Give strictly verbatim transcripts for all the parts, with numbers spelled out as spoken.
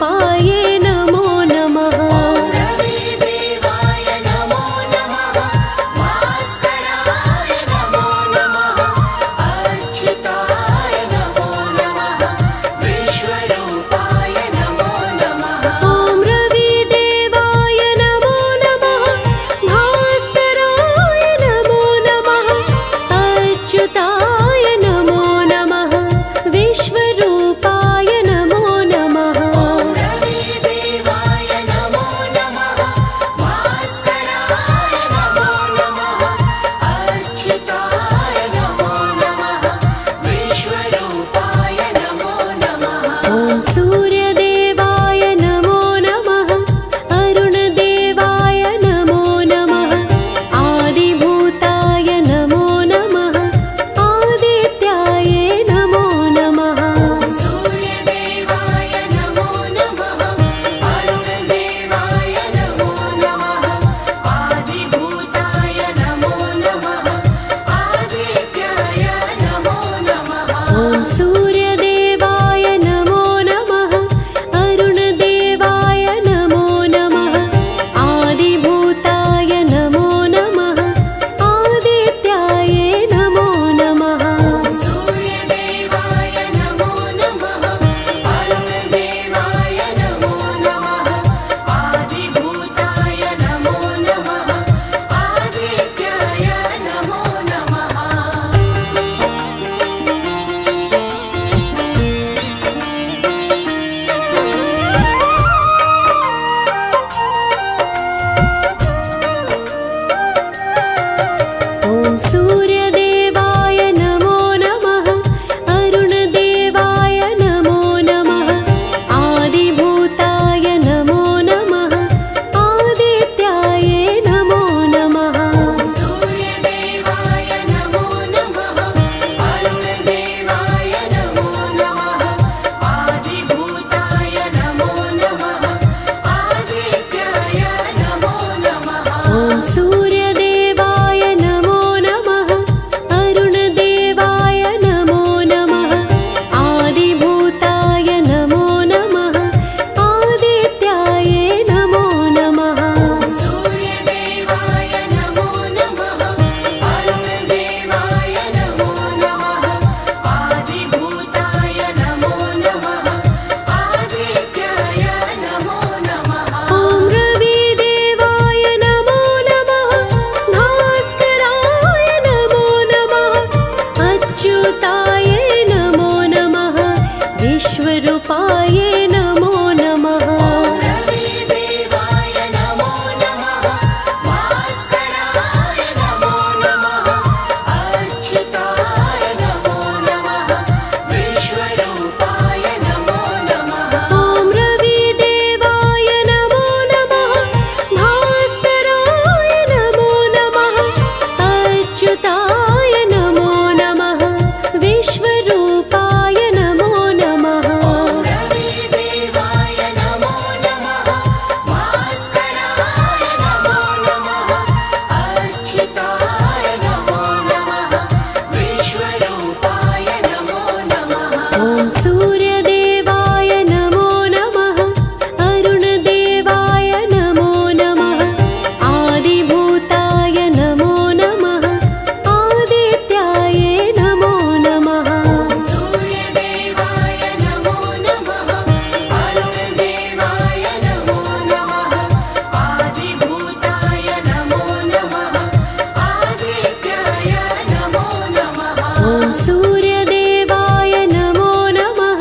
पाये। नमो नमः रवि देवाय नमो नमः, भास्कराय नमो नमः, अच्युताय नमो नमः, विश्वरूपाय नमो नमः। ओम रवि देवाय नमो नमः, भास्कराय नमो नमः, अच्युताय नमो नमः, विश्वरूप सूर्य देवाय नमो नमः।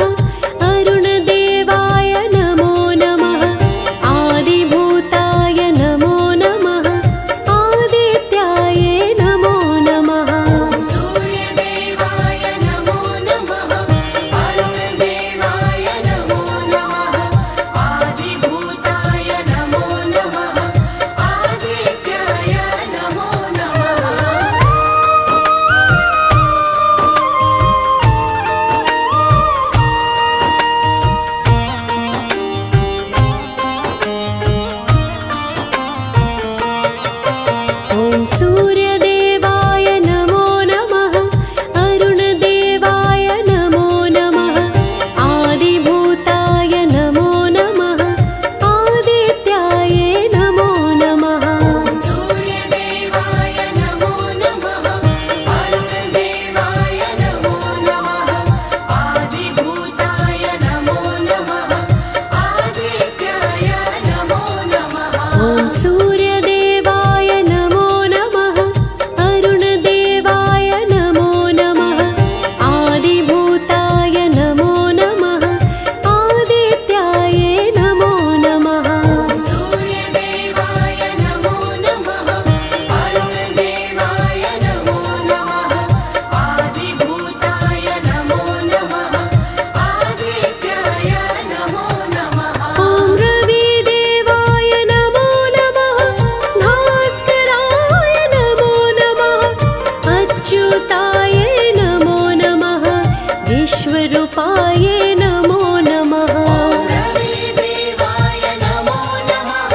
पाये नमो नमः। रवि देवाय नमो नमः,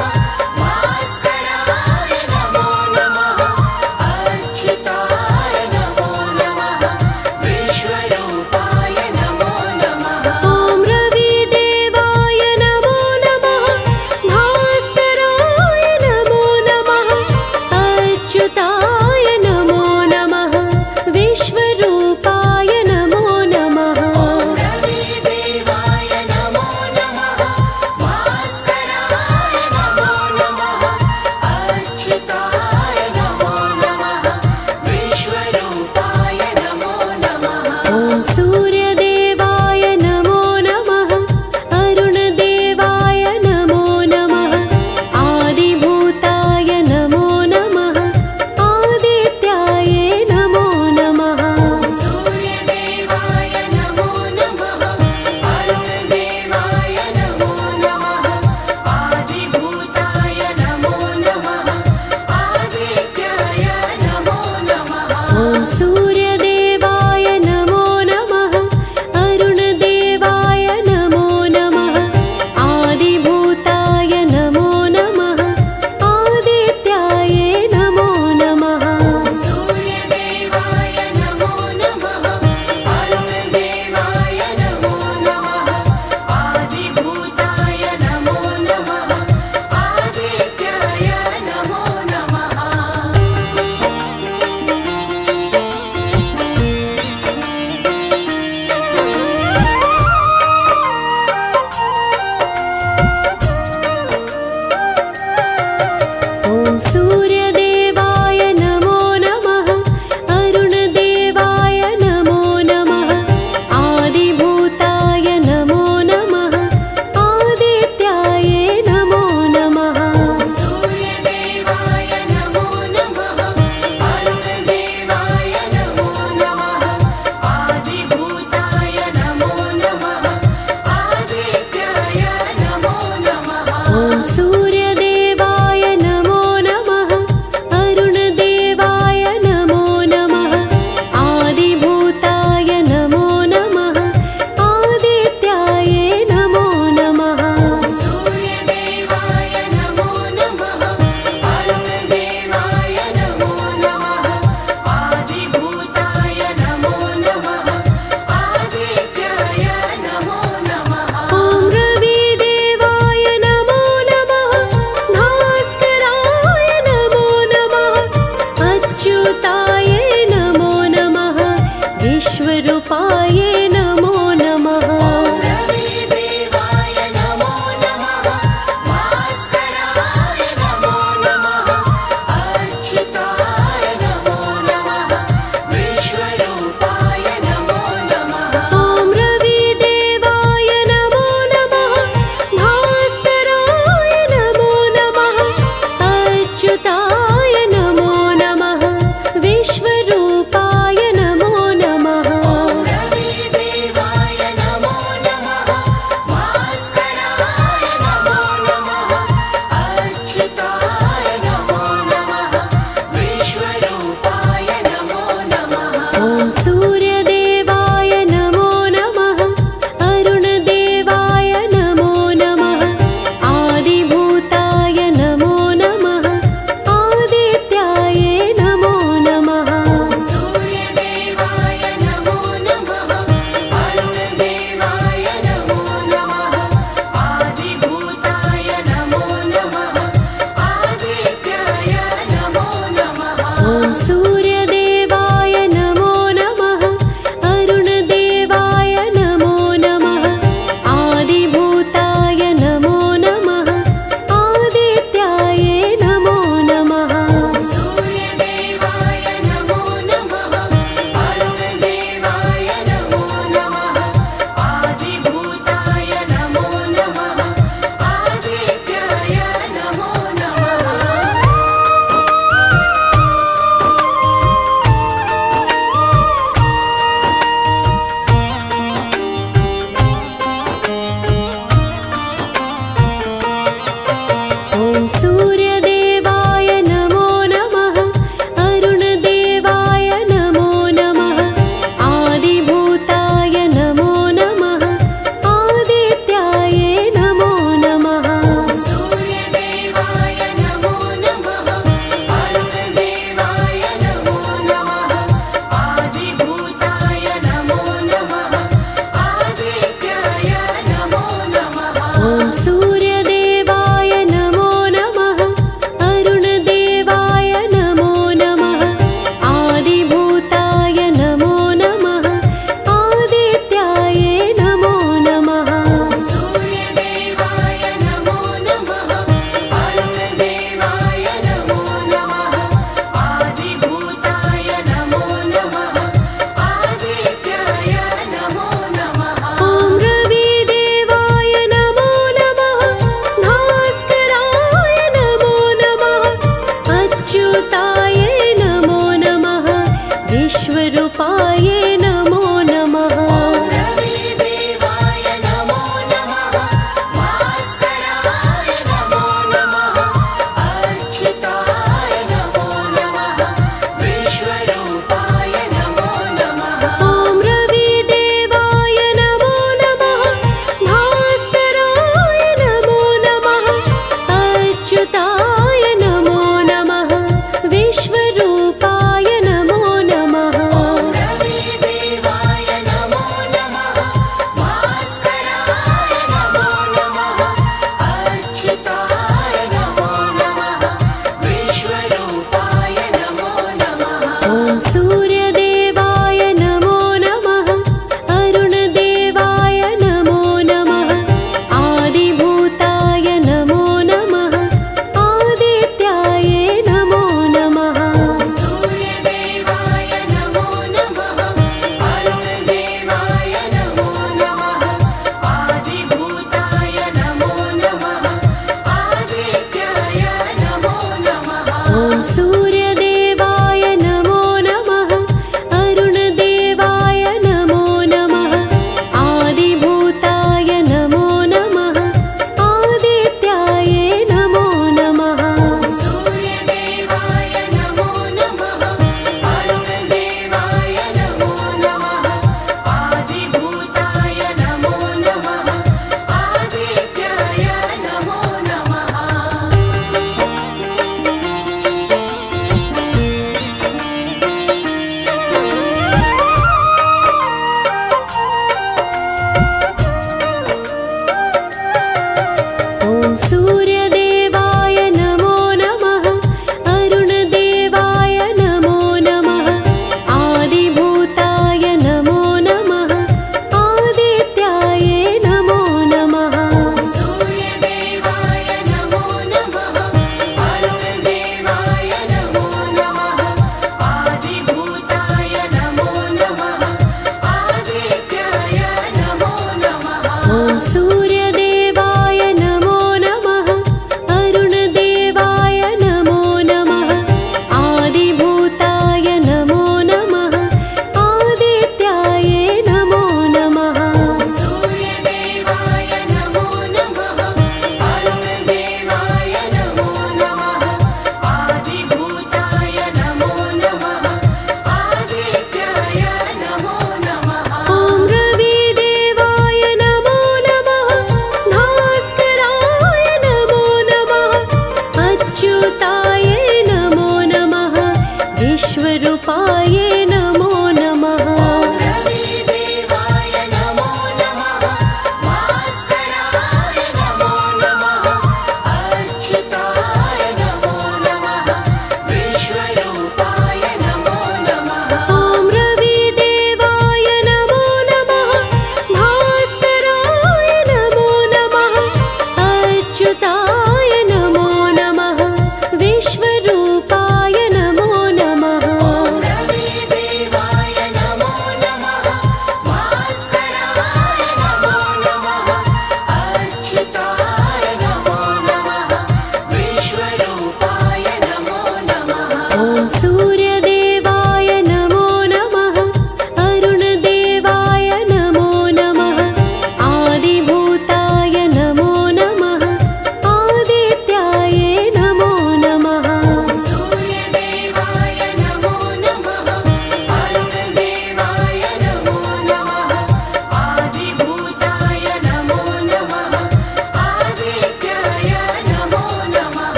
भास्कराय नमो नमः, अच्युताय नमो नमः, विश्वरूपाय नमो नमः। ओम रवि देवाय नमो नमः, भास्कराय नमो नमः, अच्युताय नमो नमः, विश्वरूपाय विश्वरूपाय नमो नमः। रवि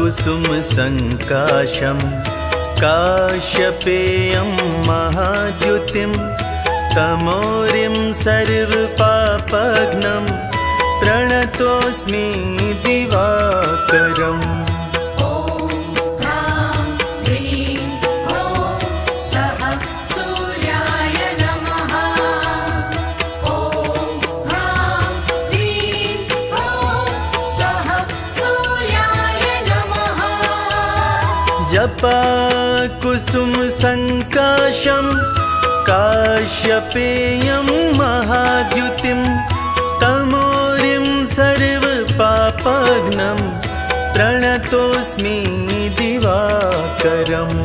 कुसुमसङ्काशं काश्यपेयं महाद्युतिं तमोरिं सर्वपापघ्नं प्रणतोऽस्मि दिवाकरम्। कुसुमसङ्काशं काश्यपेयं महाद्युतिं तमोरिं सर्वपापघ्नं प्रणतोऽस्मि दिवाकरम्।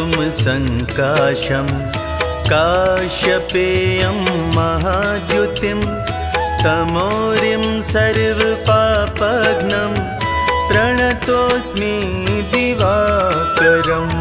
कुसुमसङ्काशं काश्यपेयं महाद्युतिं तमोरिं सर्वपापघ्नं प्रणतोऽस्मि दिवाकरम्।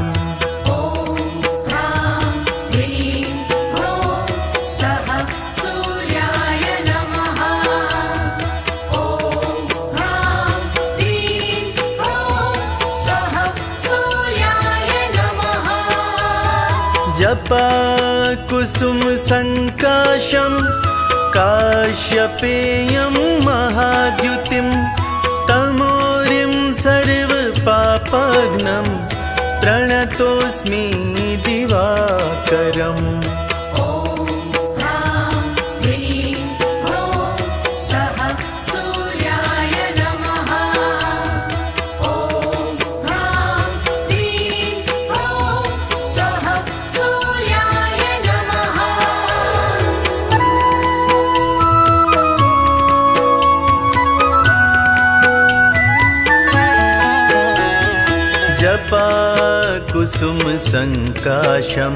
कुसुमसङ्काशं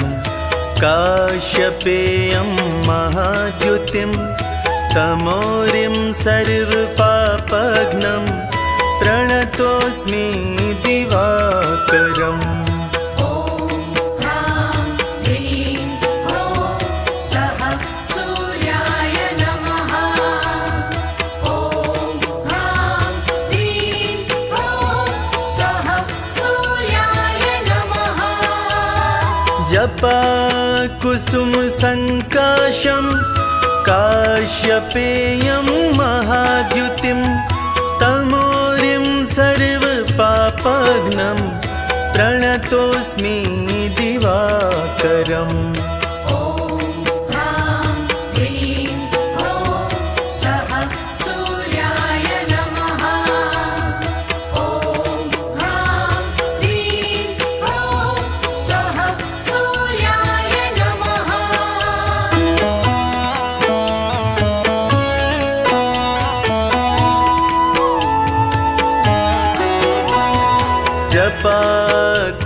काश्यपेयं महाद्युतिं तमोरिं सर्वपापघ्नं प्रणतोऽस्मि दिवाकरम्।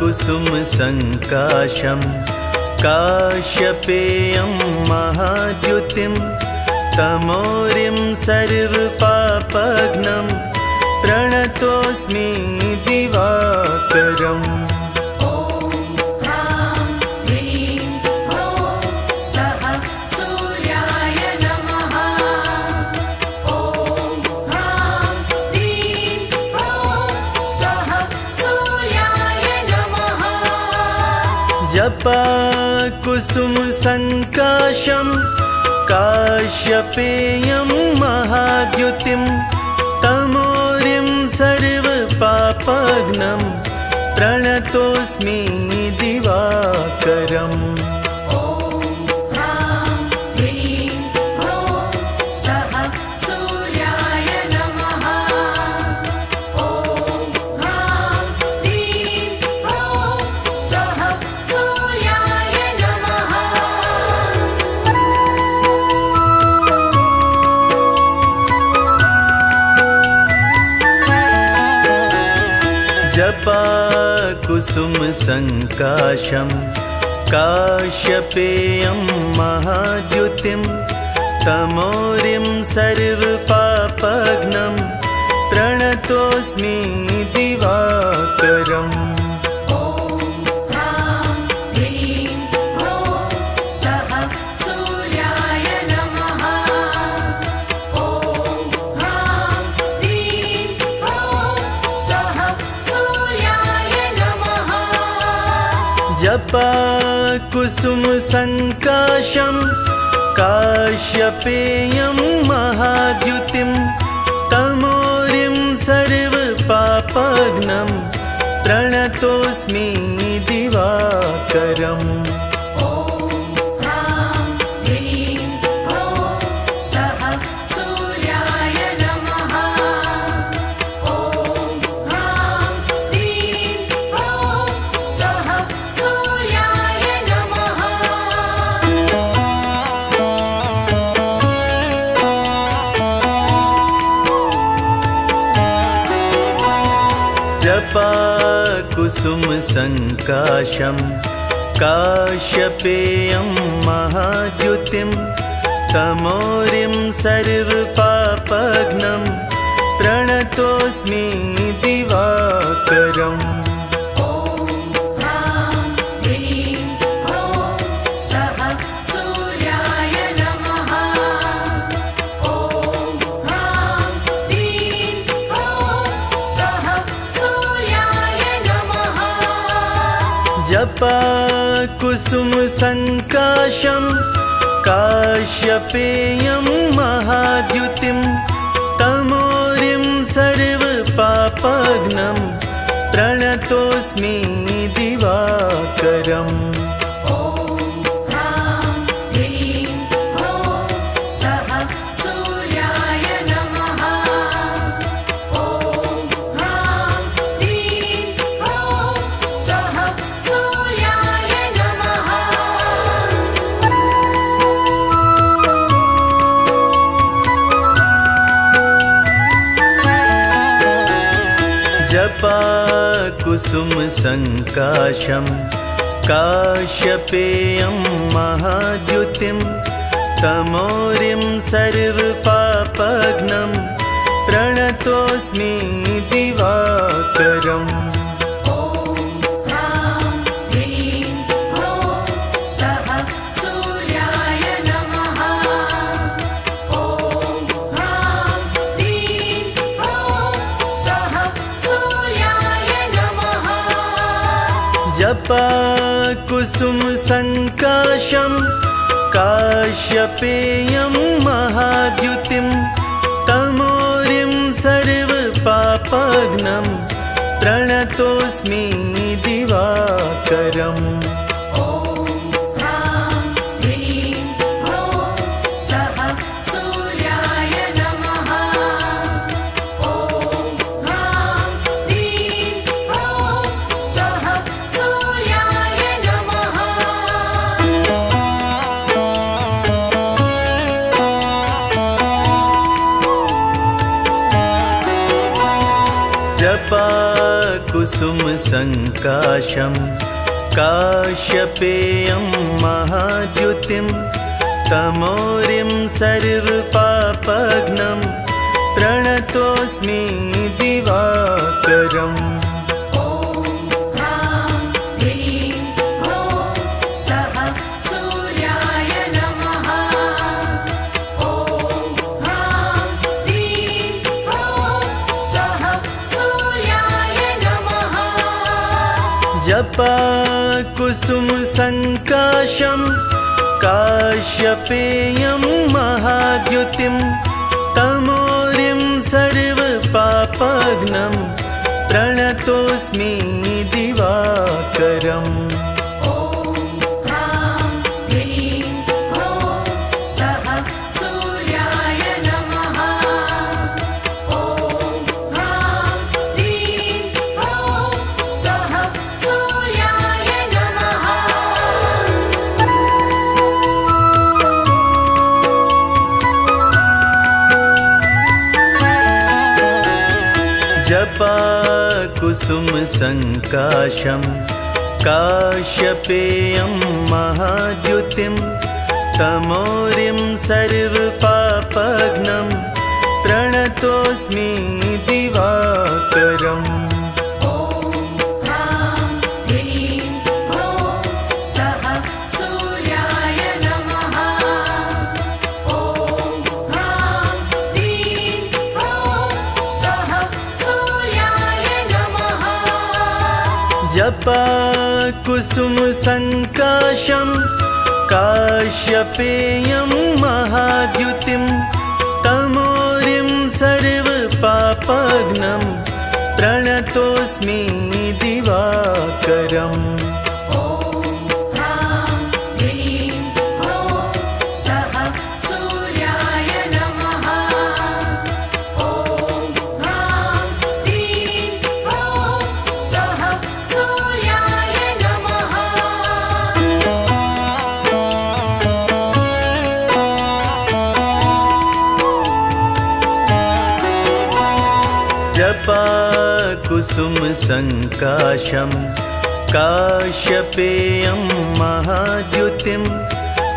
कुसुमसङ्काशं काश्यपेयं महाद्युतिं तमोरिम सर्वपापघ्नं प्रणतोऽस्मि दिवाकरम्। कुसुम संकाशम काश्यपेयम महाद्युतिम तमोरिम सर्वपापघ्नं प्रणतोऽस्मि दिवाकरम्। कुसुम संकाशम काश्यपेयम महाद्युतिम तमोरिम सर्वपापघ्नं प्रणतोऽस्मि दिवाकरम्। कुसुम संकाशम काश्यपेयम महाद्युतिम तमोरिम सर्वपापघ्नं प्रणतोऽस्मि दिवाकरम्। कुसुम संकाशम काश्यपेयम महाद्युतिम तमोरिम सर्वपापघ्नं प्रणतोऽस्मि दिवाकरम्। कुसुम संकाशम काश्यपेयम महाद्युतिम तमोरिम सर्वपापघ्नं प्रणतोऽस्मि दिवाकरम्। कुसुम संकाशम काश्यपेयम महाद्युतिम तमोरिम सर्वपापघ्नं प्रणतोऽस्मि दिवाकरम्। कुसुम संकाशम काश्यपेयम महाद्युतिम तमोरिम सर्वपापघ्नं प्रणतोऽस्मि दिवाकरम्। कुसुम संकाशम काश्यपेयम महाद्युतिम तमोरिम सर्वपापघ्नं प्रणतोऽस्मि दिवाकरम्। कुसुम संकाशम काश्यपेयं महाद्युतिं तमोरिं सर्वपापघ्नं प्रणतोऽस्मि दिवाकरम्। कुसुम संकाशम काश्यपेयं महाद्युतिं तमोरिं सर्वपापघ्नं प्रणतोऽस्मि दिवाकरम्। कुसुम संकाशम काश्यपेयं महाद्युतिं तमोरिं सर्वपापघ्नं प्रणतोऽस्मि दिवाकरम्। कुसुम संकाशम काश्यपेयं महाद्युतिं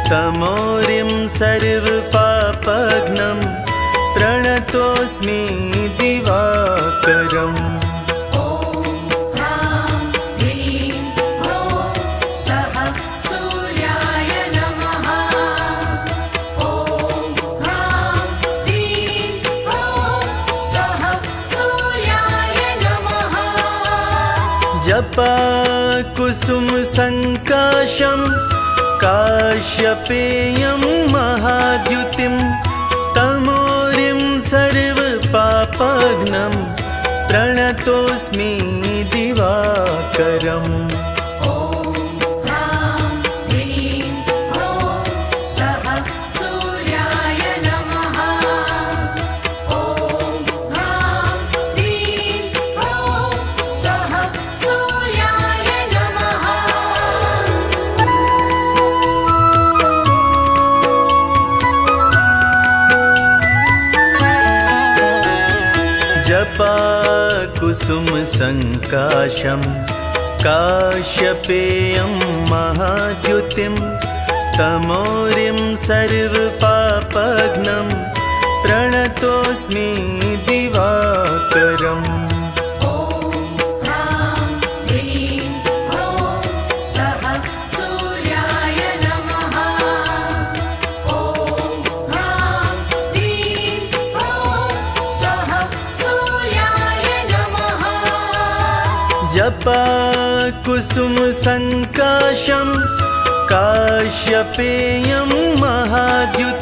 तमोरिं सर्वपापघ्नं प्रणतोऽस्मि दिवाकरम्। कुसुम संकाशम काश्यपेयं महाद्युतिं तमोरिं सर्वपापघ्नं प्रणतोऽस्मि दिवाकरम्।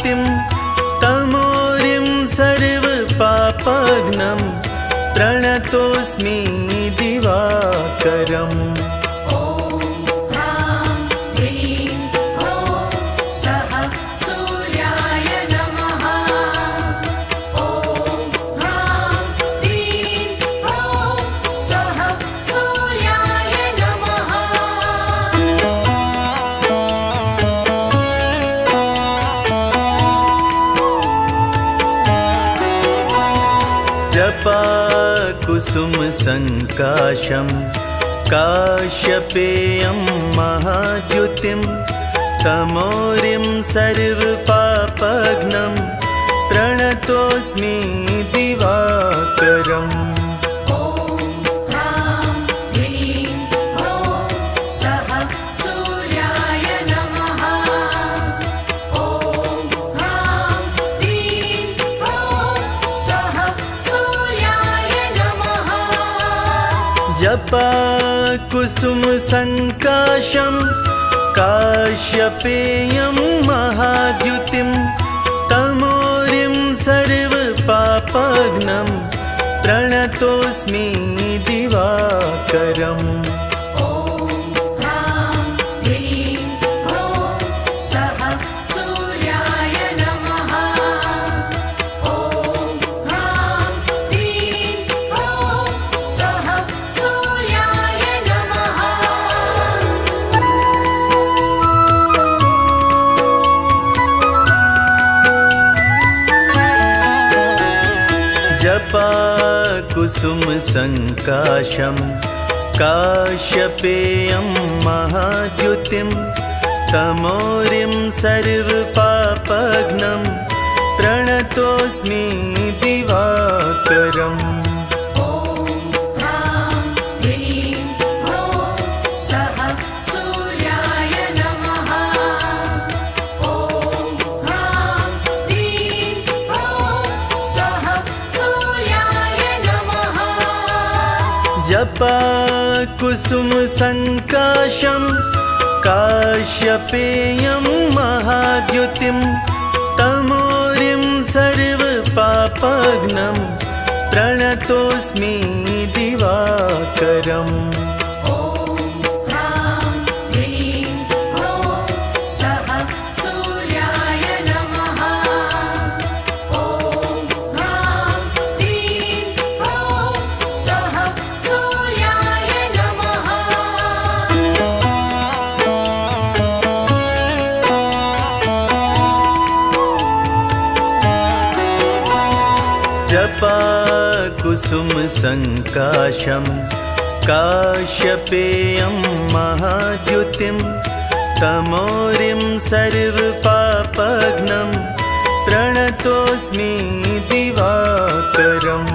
कुसुम संकाशम काश्यपेयं महाद्युतिं तमोरिं सर्वपापघ्नं प्रणतोऽस्मि दिवाकरम्। कुसुम संकाशम काश्यपेयं महाद्युतिं तमोरिं सर्वपापघ्नं प्रणतोऽस्मि दिवाकरम्। कुसुम संकाशम काश्यपेयं महाद्युतिं तमोरिम सर्वपापघ्नं प्रणतोऽस्मि दिवाकरम्। कुसुम संकाशम काश्यपेयं महाद्युतिं तमोरिं सर्वपापघ्नं प्रणतोऽस्मि दिवाकरम्। कुसुम संकाशम काश्यपेयं महाद्युतिं तमोरिं सर्वपापघ्नं प्रणतोऽस्मि दिवाकरम्। कुसुम संकाशम काश्यपेयं महाद्युतिं तमोरिं सर्वपापघ्नं प्रणतोऽस्मि दिवाकरम्।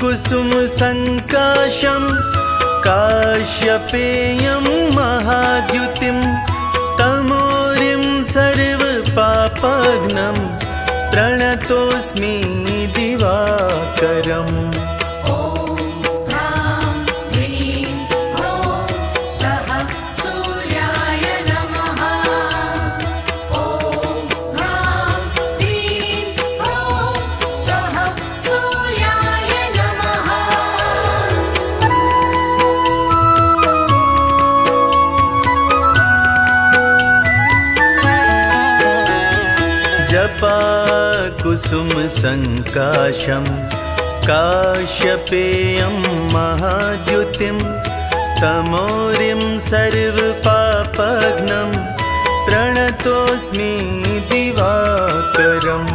कुसुम संकाशम काश्यपेयं महाद्युतिं तमोरिं सर्वपापघ्नं प्रणतोऽस्मि दिवाकरम्। कुसुम संकाशम काश्यपेयं महाद्युतिं तमोरिं सर्वपापघ्नं प्रणतोऽस्मि दिवाकरम्। कुसुम संकाशम काश्यपेयं महाद्युतिं तमोरिं सर्वपापघ्नं प्रणतोऽस्मि दिवाकरम्।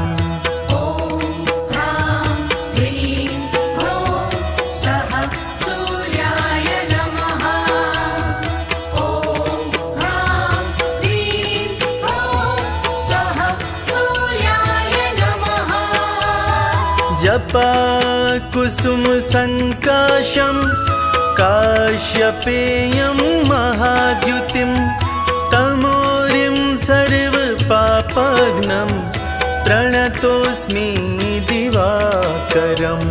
कुसुम संकाशम काश्यपेयं महाद्युतिं तमोरिं सर्वपापघ्नं प्रणतोऽस्मि दिवाकरम्।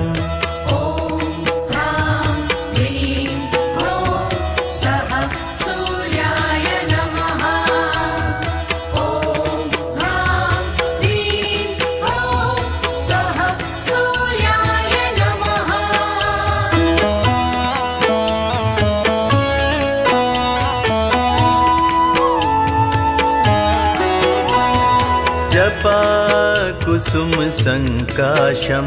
कुसुम संकाशम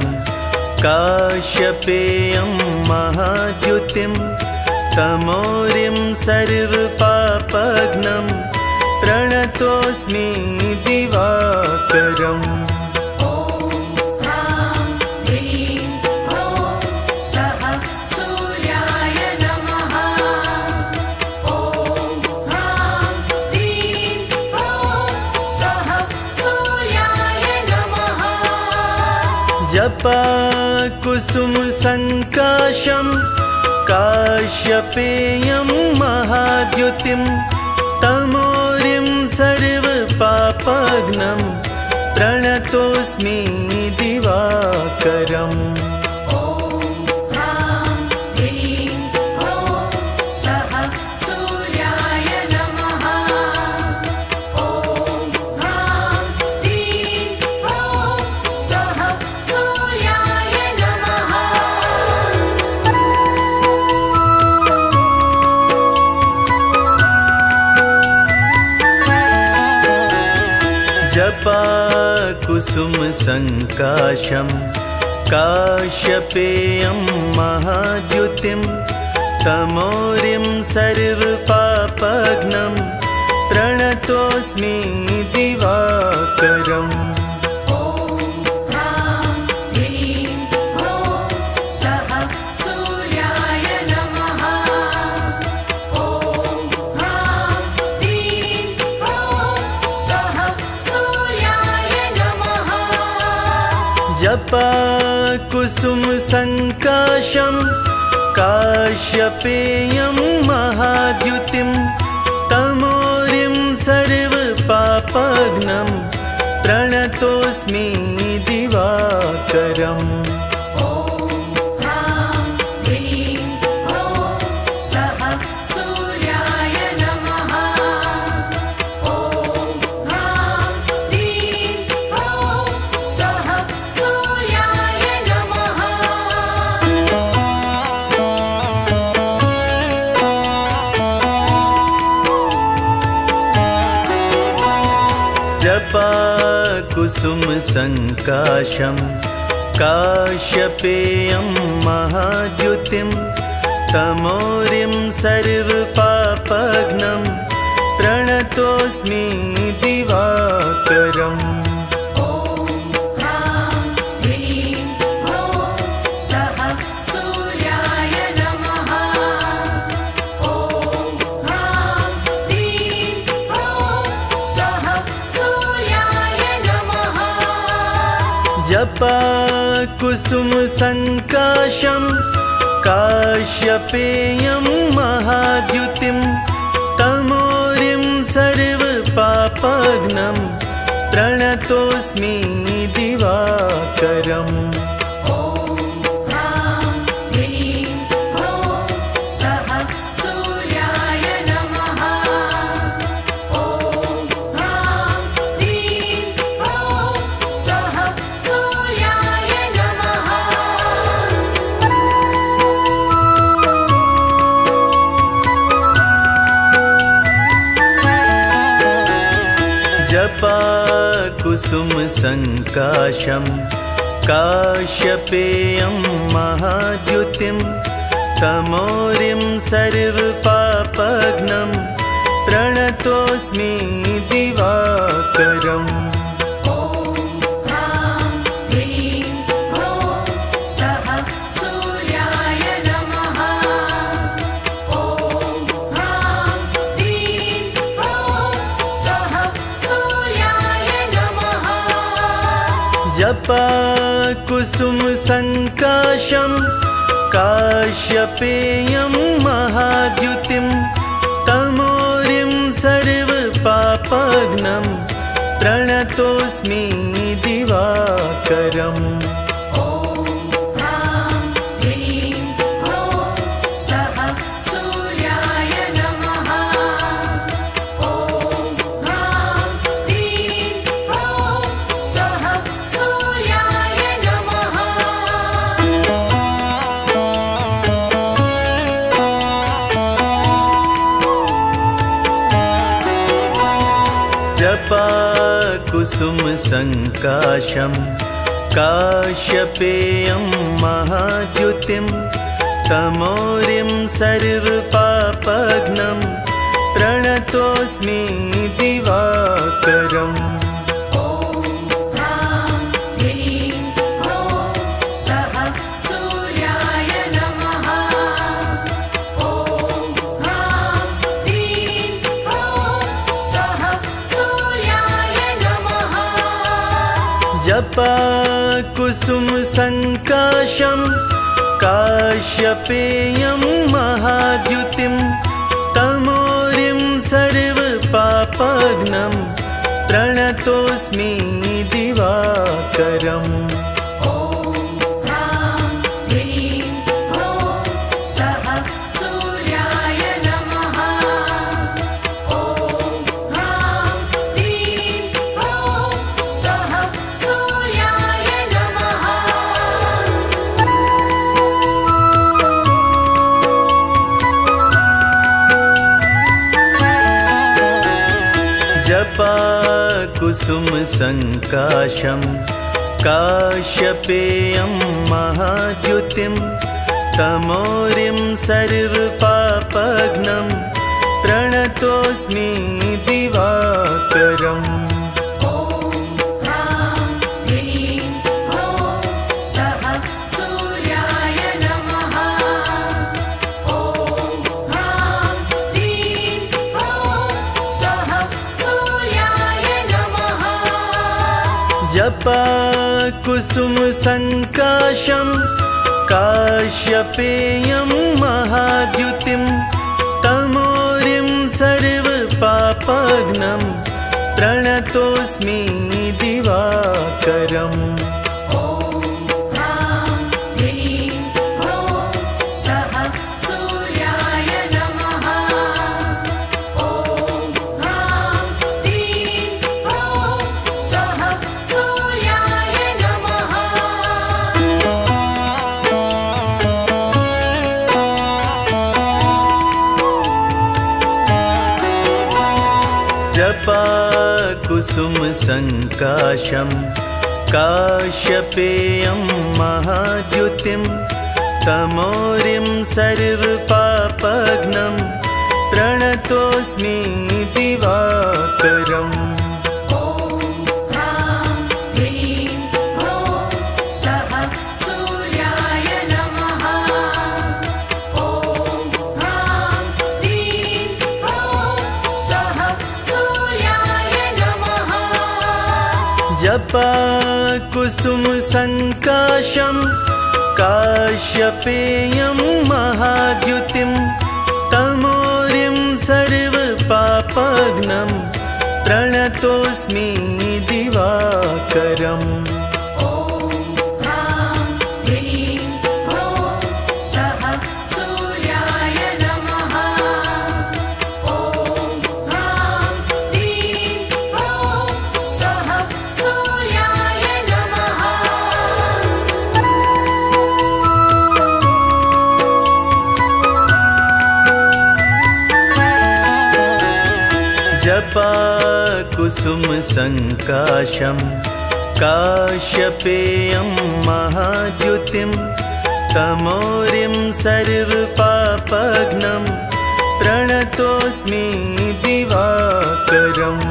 काश्यपेयं महाद्युतिं तमोरिम सर्वपापघ्नं प्रणतोऽस्मि दिवाकरम्। कुसुम संकाशम काश्यपेयम महाद्युतिम तमोरिम सर्वपापघ्नं प्रणतोऽस्मि दिवाकरम्। कुसुम संकाशम काश्यपेयम महाद्युतिम तमोरिम सर्वपापघ्नं प्रणतोऽस्मि दिवाकरम्। कुसुम संकाशम काश्यपेयम महाद्युतिम तमोरिम सर्वपापघ्नं प्रणतोऽस्मि दिवाकरम्। कुसुम संकाशम काश्यपेयम महाद्युतिम तमोरिम सर्वपापघ्नं प्रणतोऽस्मि दिवाकरम्। कुसुम संकाशम काश्यपेयम महाद्युतिम तमोरिम सर्वपापघ्नं प्रणतोऽस्मि दिवाकरम्। कुसुम संकाशम काश्यपेयम महाद्युतिम तमोरिम सर्वपापघ्नं प्रणतोऽस्मि दिवाकरम्। कुसुम संकाशम काश्यपेयम महाद्युतिम तमोरिम सर्वपापघ्नं प्रणतोऽस्मि दिवाकरम्। कुसुम संकाशम काश्यपेयम महाद्युतिम तमोरिम सर्वपापघ्नं प्रणतोऽस्मि दिवाकरम्। कुसुम संकाशम काश्यपेयं महाद्युतिं तमोरिं सर्वपापघ्नं प्रणतोऽस्मि दिवाकरम्। कुसुम संकाशम काश्यपेयं महाद्युतिं तमोरिं सर्वपापघ्नं प्रणतोऽस्मि दिवाकरम्। कुसुम संकाशम काश्यपेयं महाद्युतिं तमोरिं सर्वपापघ्नं प्रणतोऽस्मि दिवाकरम्। कुसुम संकाशम काश्यपेयं महाद्युतिं तमोरिं सर्वपापघ्नं प्रणतोऽस्मि दिवाकरम्। कुसुम संकाशम काश्यपेयं महाद्युतिं तमोरिं सर्वपापघ्नं प्रणतोऽस्मि दिवाकरम्।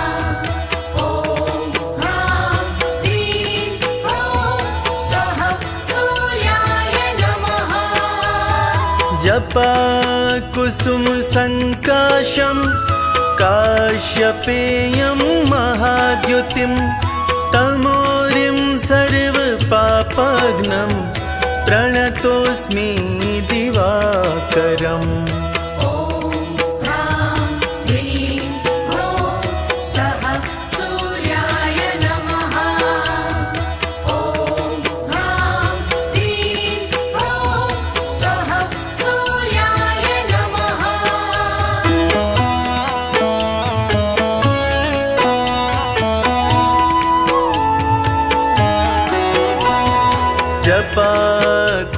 कुसुम संकाशम काश्यपेयं महाद्युतिं तमोरिं सर्वपापघ्नं प्रणतोऽस्मि दिवाकरम्।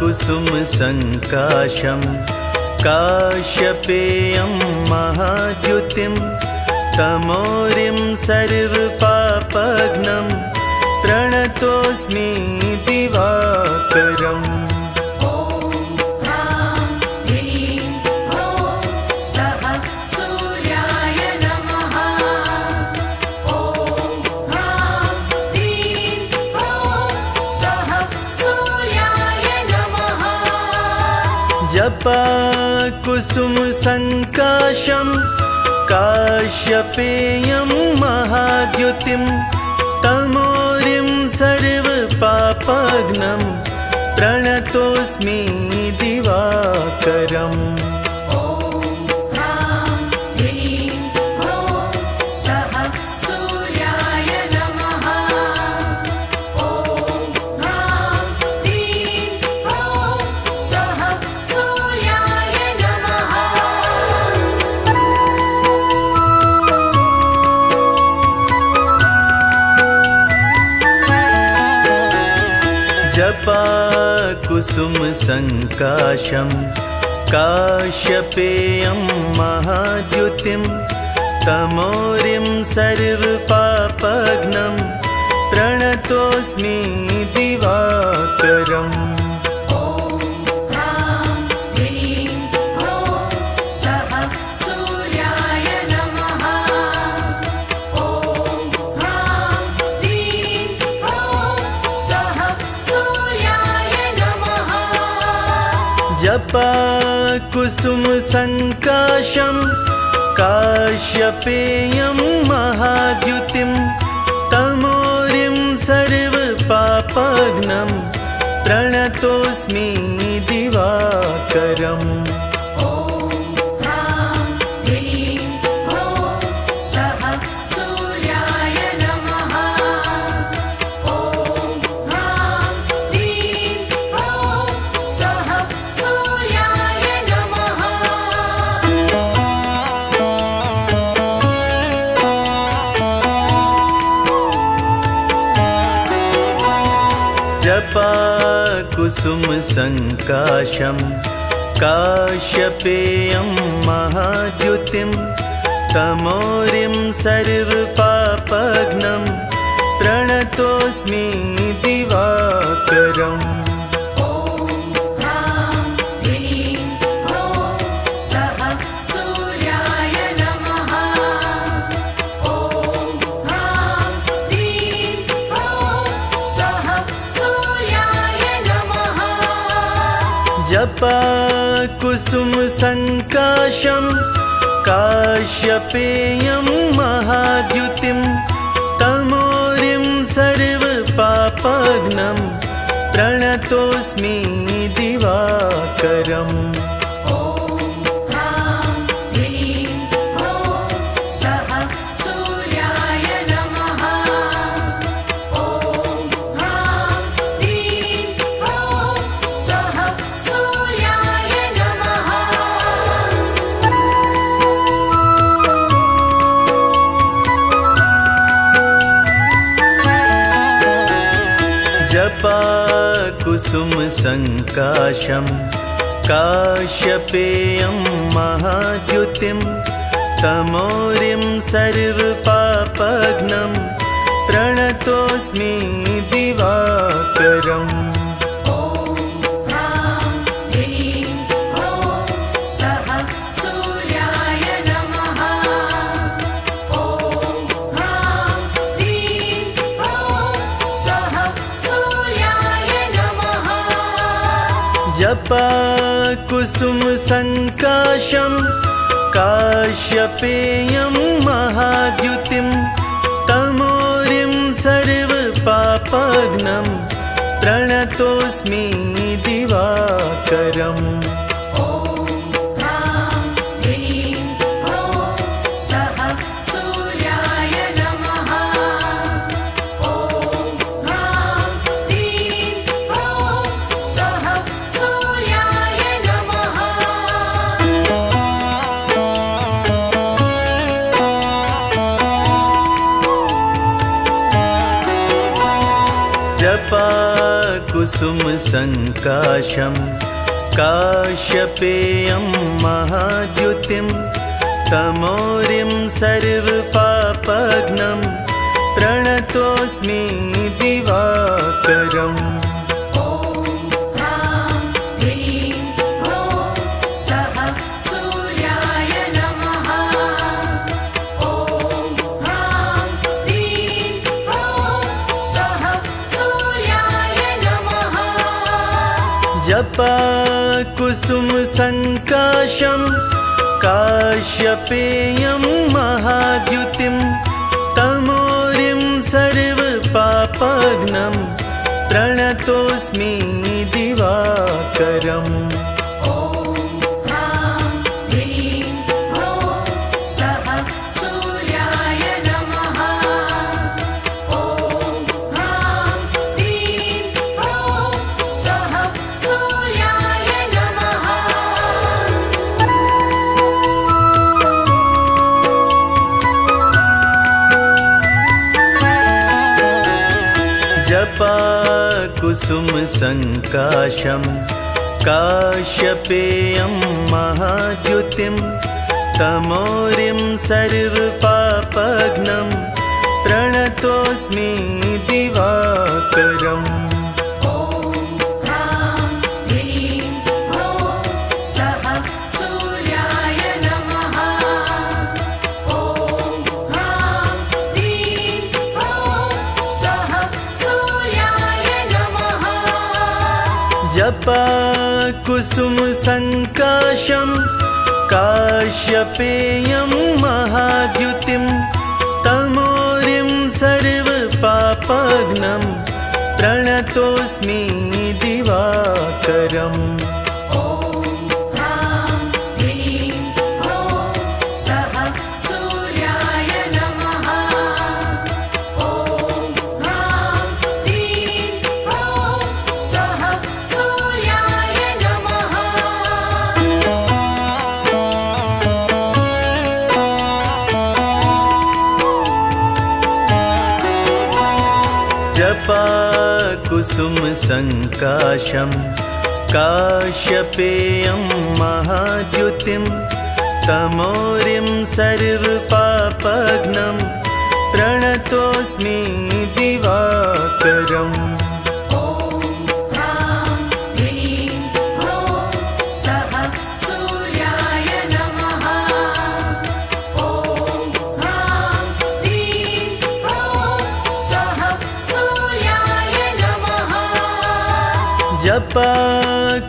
कुसुम संकाशम काश्यपेयं महाद्युतिं तमोरिं सर्वपापघ्नं प्रणतोऽस्मि दिवाकरम्। कुसुम संकाशम काश्यपेयं महाद्युतिं तमोरिम सर्वपापघ्नं प्रणतोऽस्मि दिवाकरम्। कुसुम संकाशम काश्यपेयं महाद्युतिं तमोरिं सर्वपापघ्नं प्रणतोऽस्मि दिवाकरम्। कुसुम संकाशम काश्यपेयं महाद्युतिं तमोरिं सर्वपापघ्नं प्रणतोऽस्मि दिवाकरम्। कुसुम संकाशम काश्यपेयं महाद्युतिं तमोरिं सर्वपापघ्नं प्रणतोऽस्मि दिवाकरम्। कुसुम संकाशम काश्यपेयं महाद्युतिं तमोरिं सर्वपापघ्नं प्रणतोऽस्मि दिवाकरम्। कुसुम संकाशम काश्यपेयं महाद्युतिं तमोरिं सर्वपापघ्नं प्रणतोऽस्मि दिवाकरम्। कुसुम संकाशम काश्यपेयं महाद्युतिं तमोरिं सर्वपापघ्नं प्रणतोऽस्मि दिवाकरम्। कुसुम संकाशम काश्यपेयं महाद्युतिं तमोरिं सर्वपापघ्नं प्रणतोऽस्मि दिवाकरम्। कुसुम संकाशम काश्यपेयं महाद्युतिं शमोरिं सर्वपापघ्नं प्रणतोऽस्मि दिवाकरम्। कुसुम संकाशं काश्यपेयं महाद्युतिं तमोरिं सर्वपापघ्नं प्रणतोऽस्मि दिवाकरम्। कुसुम संकाशं काश्यपेयं महाद्युतिं तमोरिं सर्वपापघ्नं प्रणतोऽस्मि दिवाकरम्। कुसुम संकाशं काश्यपेयं महाद्युतिं तमोरिं सर्वपापघ्नं प्रणतोऽस्मि दिवाकरम्।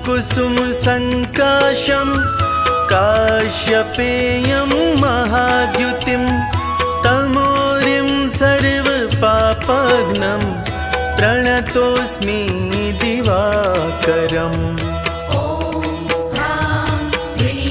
कुसुम संकाशं काश्यपेयं महाद्युतिं तमोरिं सर्वपापघ्नं प्रणतोऽस्मि दिवाकरम्।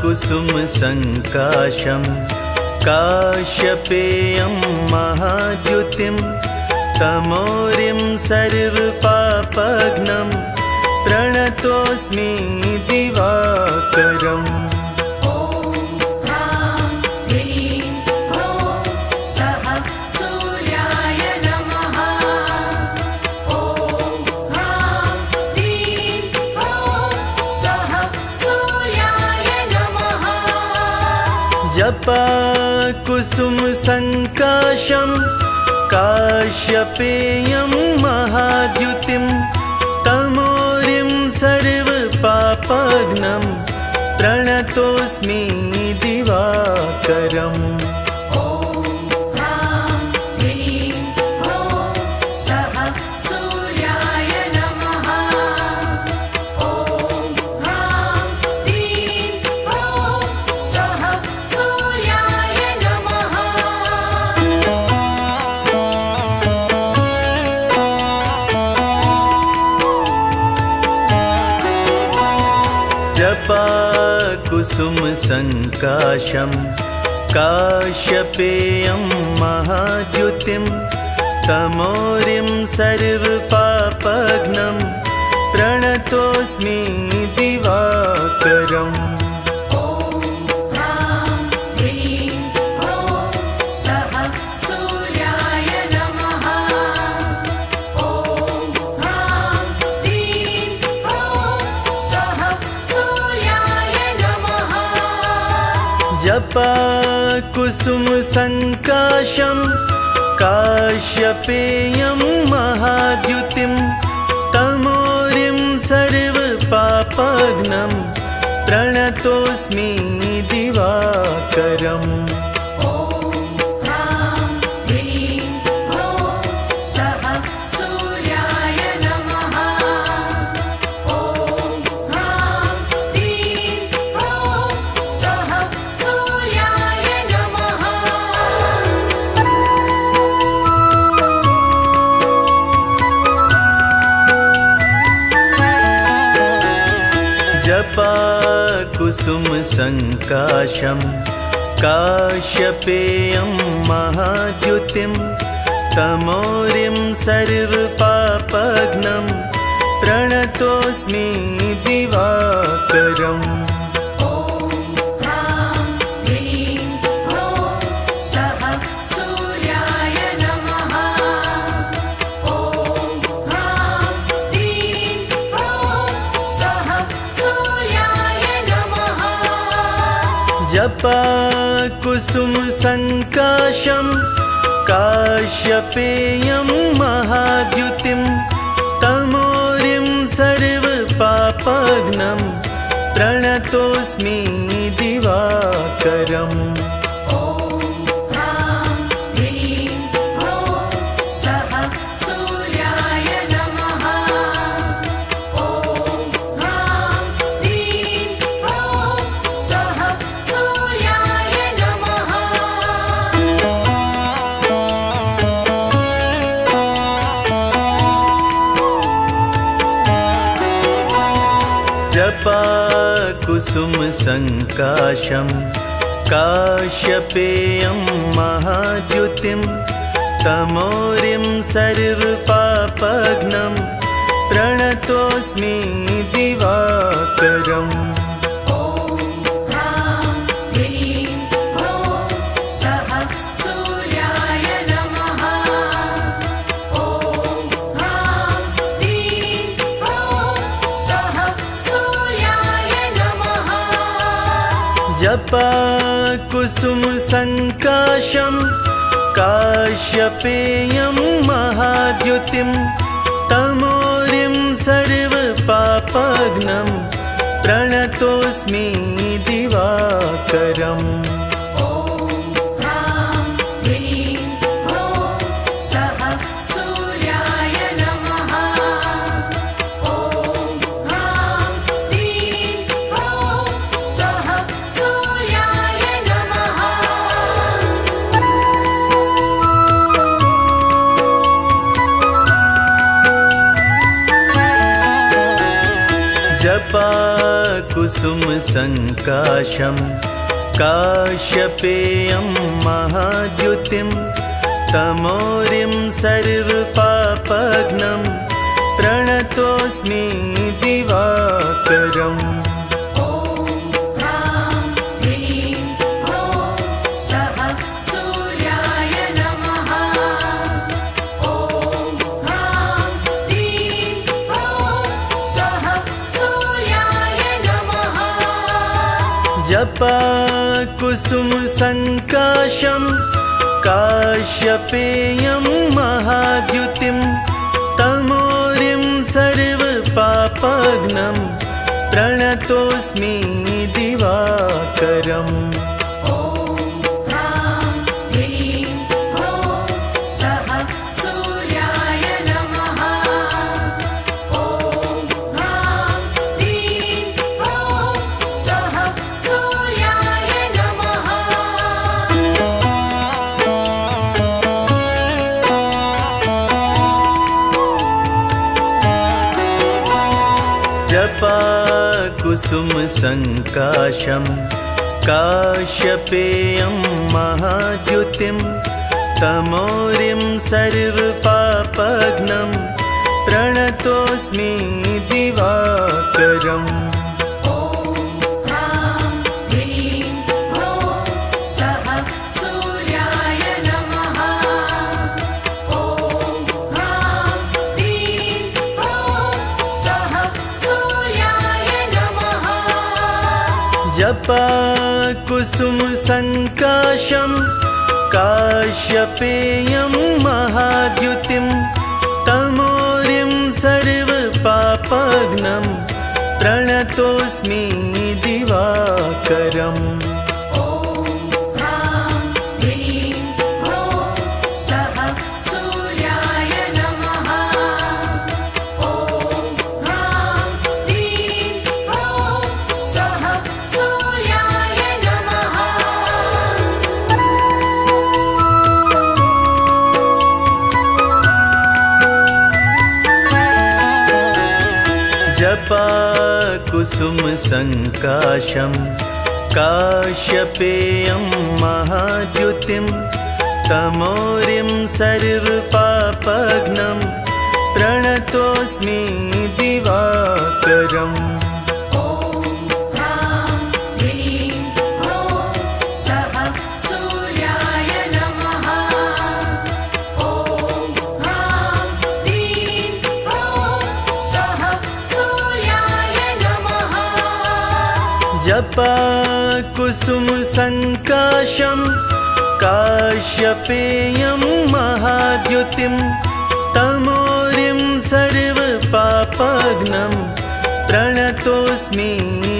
कुसुम संकाशं काश्यपेयं महाद्युतिं तमोरिं सर्वपापघ्नं प्रणतोऽस्मि दिवाकरम्। कुसुम संकाशं काश्यपेयं महाद्युतिं तमोरिं सर्वपापघ्नं प्रणतोऽस्मि दिवाकरम्। कुसुम संकाशं काश्यपेयं महाद्युतिं तमोरिं सर्वपापघ्नं प्रणतोऽस्मि दिवाकरम्। कुसुम संकाशं काश्यपेयं महाद्युतिं तमोरिम सर्वपापघ्नं प्रणतोऽस्मि दिवाकरम्। कुसुम संकाशम काश्यपेयम महाद्युतिम तमोरिम सर्व पापघ्नम प्रणतोस्मि दिवाकरम्। कुसुम संकाशम काश्यपेयम महाद्युतिम तमोरिम सर्वपापघ्नं प्रणतोस्मि दिवाकरम्। कुसुम संकाशम काश्यपेयम महाद्युतिम तमोरिम सर्वपापघ्नं प्रणतोस्मि दिवाकरम्। कुसुम संकाशम काश्यपेयम महाद्युतिम तमोरिम सर्वपापघ्नं प्रणतोस्मि दिवाकरम्। कुसुम संकाशम काश्यपेयम महाद्युतिम तमोरिम सर्वपापघ्नं प्रणतोस्मि दिवाकरम्। कुसुम संकाशम काश्यपेयम महाद्युतिम तमोरिम सर्वपापघ्नं प्रणतोस्मि दिवाकरम्। कुसुम संकाशम काश्यपेयम महाद्युतिम तमोरिम सर्वपापघ्नं प्रणतोस्मि दिवाकरम्। कुसुम संकाशम काश्यपेयम महाद्युतिम तमोरिम सर्वपापघ्नं प्रणतोऽस्मि दिवाकरम्। कुसुम संकाशम काश्यपेयम महाद्युतिम तमोरिम सर्व पापघ्नम प्रणतोस्मि दिवाकरम्। कुसुम संकाशम काश्यपेयम महाद्युतिम तमोरिम सर्वपापघ्नं प्रणतोस्मि दिवाकरम्। कुसुम संकाशम काश्यपेयम महाद्युतिम तमोरिम सर्वपापघ्नं प्रणतोस्मि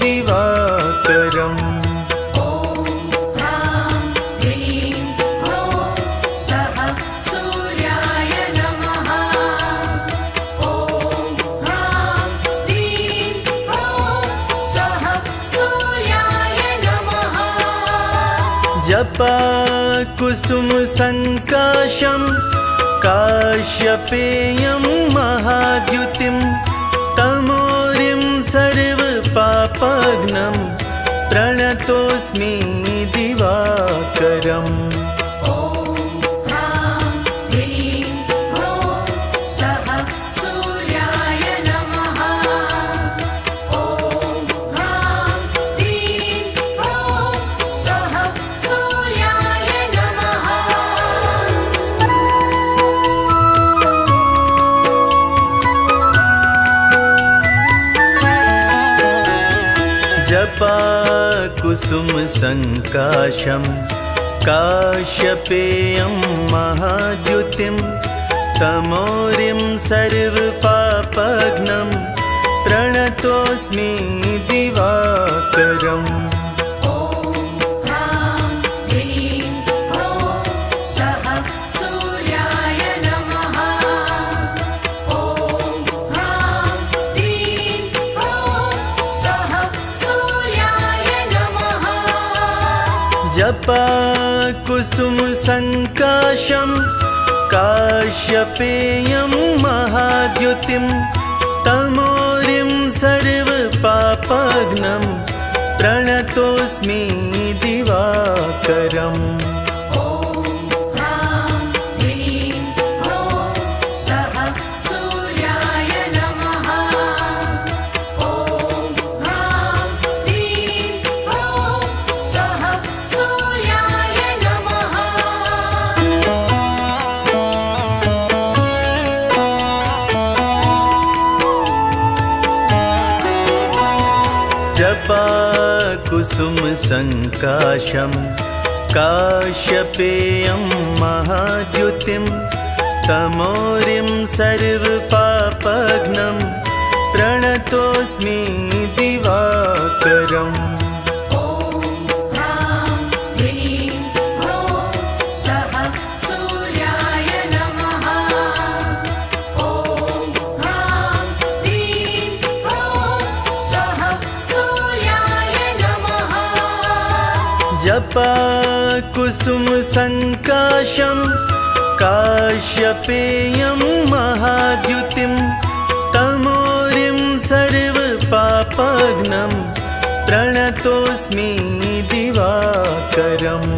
दिवाकरम्। कुसुम संकाशम काश्यपेयम महाद्युतिम तमोरिम सर्वपापघ्नं प्रणतोस्मि दिवाकरम्। कुसुम संकाशम काश्यपेयम महाद्युतिम तमोरिम सर्वपापघ्नं प्रणतोस्मि दिवाकरम्। कुसुम संकाशम काश्यपेयम महाद्युतिम तमोरिम सर्वपापघ्नं प्रणतोस्मि दिवाकरम्। कुसुम संकाशम काश्यपेयम महाद्युतिम तमोरिम सर्वपापघ्नं प्रणतोस्मि दिवाकरम्। कुसुम संकाशम काश्यपेयम महाद्युतिम तमोरिं सर्वपापघ्नं प्रणतोऽस्मि दिवाकरम्। कुसुम संकाशम काश्यपेयं महाद्युतिं तमोरिं सर्वपापघ्नं प्रणतोऽस्मि दिवाकरम्।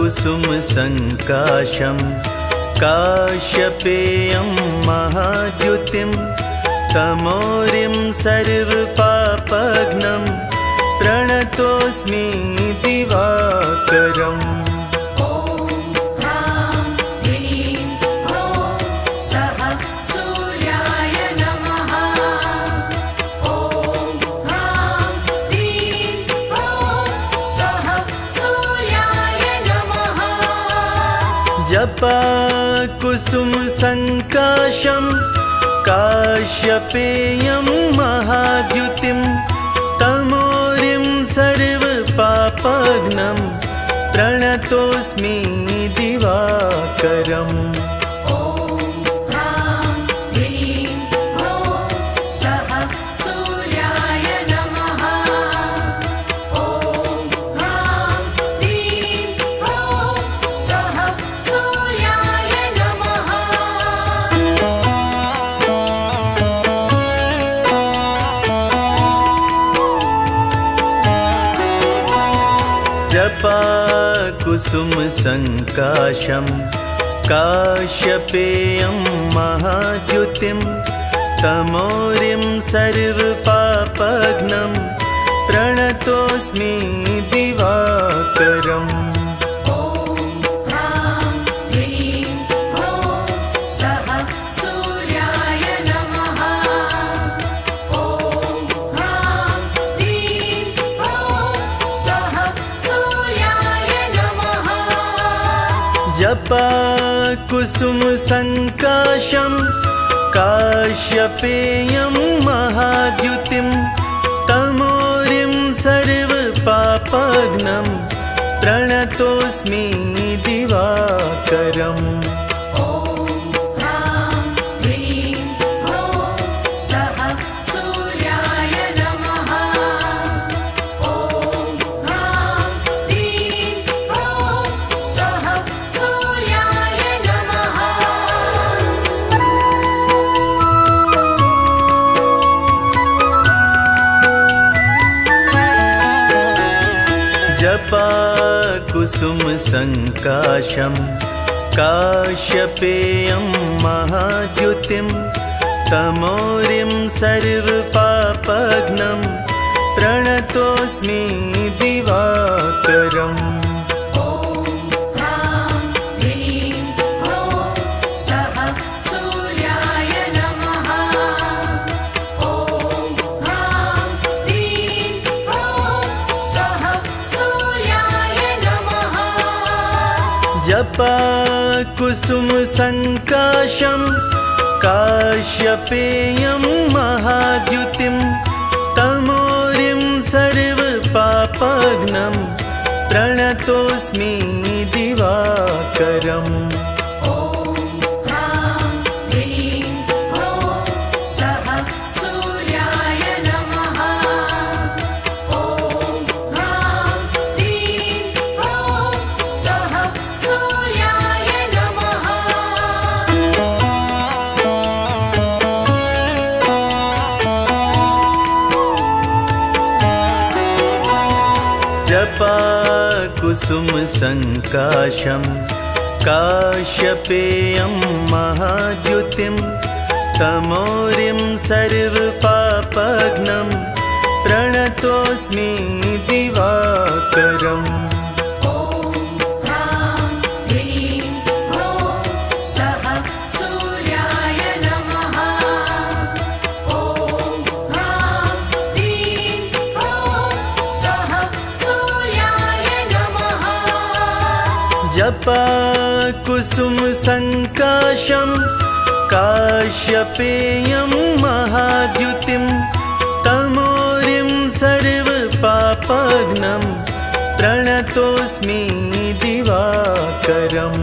कुसुम संकाशम काश्यपेयं महाद्युतिं तमोरिं सर्वपापघ्नं प्रणतोऽस्मि दिवाकरम्। कुसुम संकाशम काश्यपेयं महाद्युतिं तमोरिं सर्वपापघ्नं प्रणतोऽस्मि दिवाकरम्। कुसुम संकाशम काश्यपेयं महाद्युतिं तमोरिं सर्वपापघ्नं प्रणतोऽस्मि दिवाकरम्। कुसुम संकाशम काश्यपेयं महाद्युतिं तमोरिं सर्वपापघ्नं प्रणतोऽस्मि दिवाकरम्। कुसुम संकाशम काश्यपेयं महाद्युतिं तमोरिं सर्वपापघ्नं प्रणतोऽस्मि दिवाकरम्। कुसुम संकाशम काश्यपेयं महाद्युतिं तमोरिं सर्वपापघ्नं प्रणतोऽस्मि दिवाकरम्। कुसुम संकाशम काश्यपेयं महाद्युतिं तमोरिम सर्वपापघ्नं प्रणतोऽस्मि दिवाकरम्। कुसुम संकाशम काश्यपेयम महाद्युतिम तमोरिम सर्व पापघ्नम प्रणतोस्मि दिवाकरम्।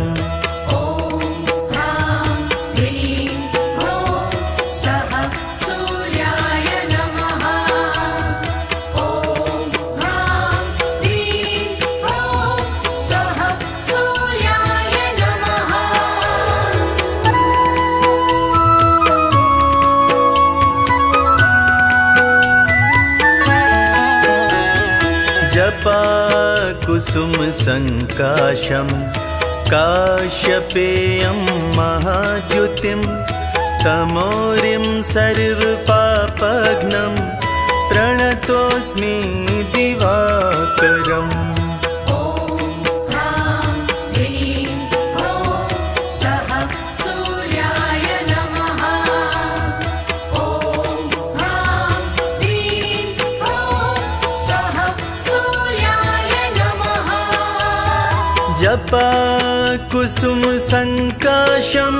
कुसुम संकाशम काश्यपेयम महाद्युतिम तमोरिम सर्वपापघ्नं प्रणतोस्मि दिवाकरम्। कुसुम संकाशम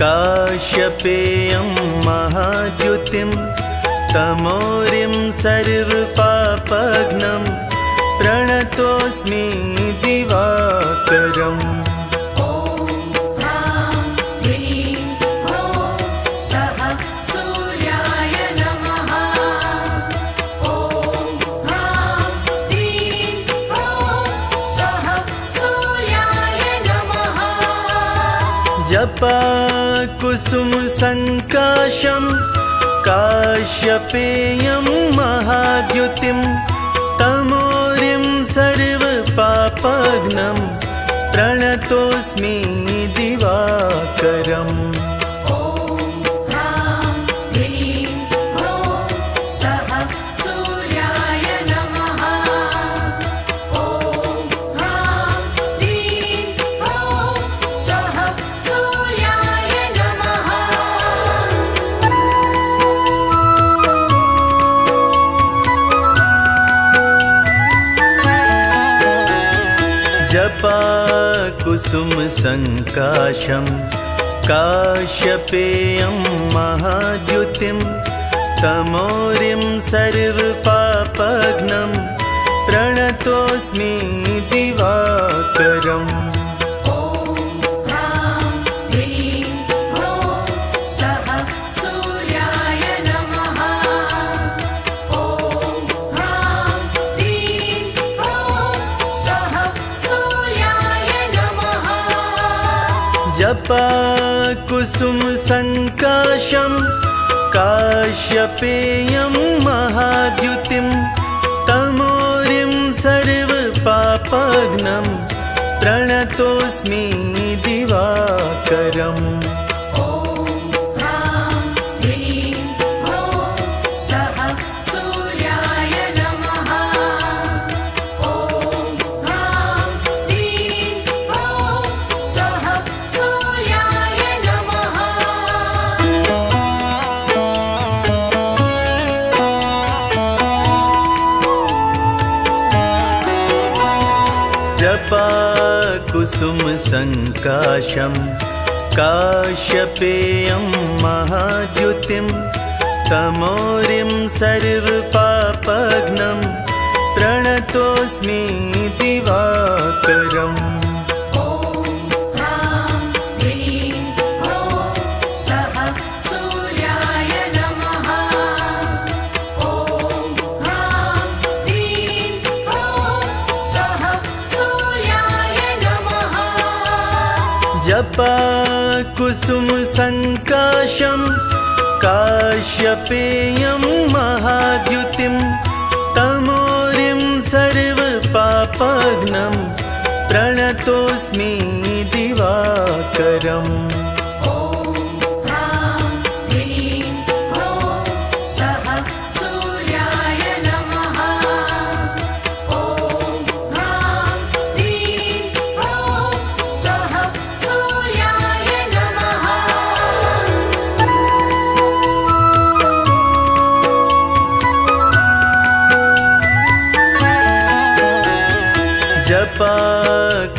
काश्यपेयम महाद्युतिम तमोरिम सर्वपापघ्नं प्रणतोस्मि दिवाकरम्। कुसुम संकाशम काश्यपेयम महाद्युतिम तमोरिम सर्वपापघ्नं प्रणतोस्मि दिवाकरम्। कुसुम संकाशम काश्यपेयम महाद्युतिम तमोरिम सर्वपापघ्नं प्रणतोस्मि दिवाकरम्। कुसुम संकाशम काश्यपेयम महाद्युतिम तमोरिम सर्वपापघ्नं प्रणतोस्मि दिवाकरम्। कुसुम संकाशम काश्यपेयम महाद्युतिम तमोरिम सर्वपापघ्नं प्रणतोस्मि दिवाकरम्। कुसुम संकाशम काश्यपेयम महाद्युतिम तमोरिम सर्वपापघ्नं प्रणतोऽस्मि दिवाकरम्। कुसुम संकाशम काश्यपेयम महाद्युतिम तमोरिम सर्व पापघ्नं प्रणतोऽस्मि दिवाकरम्।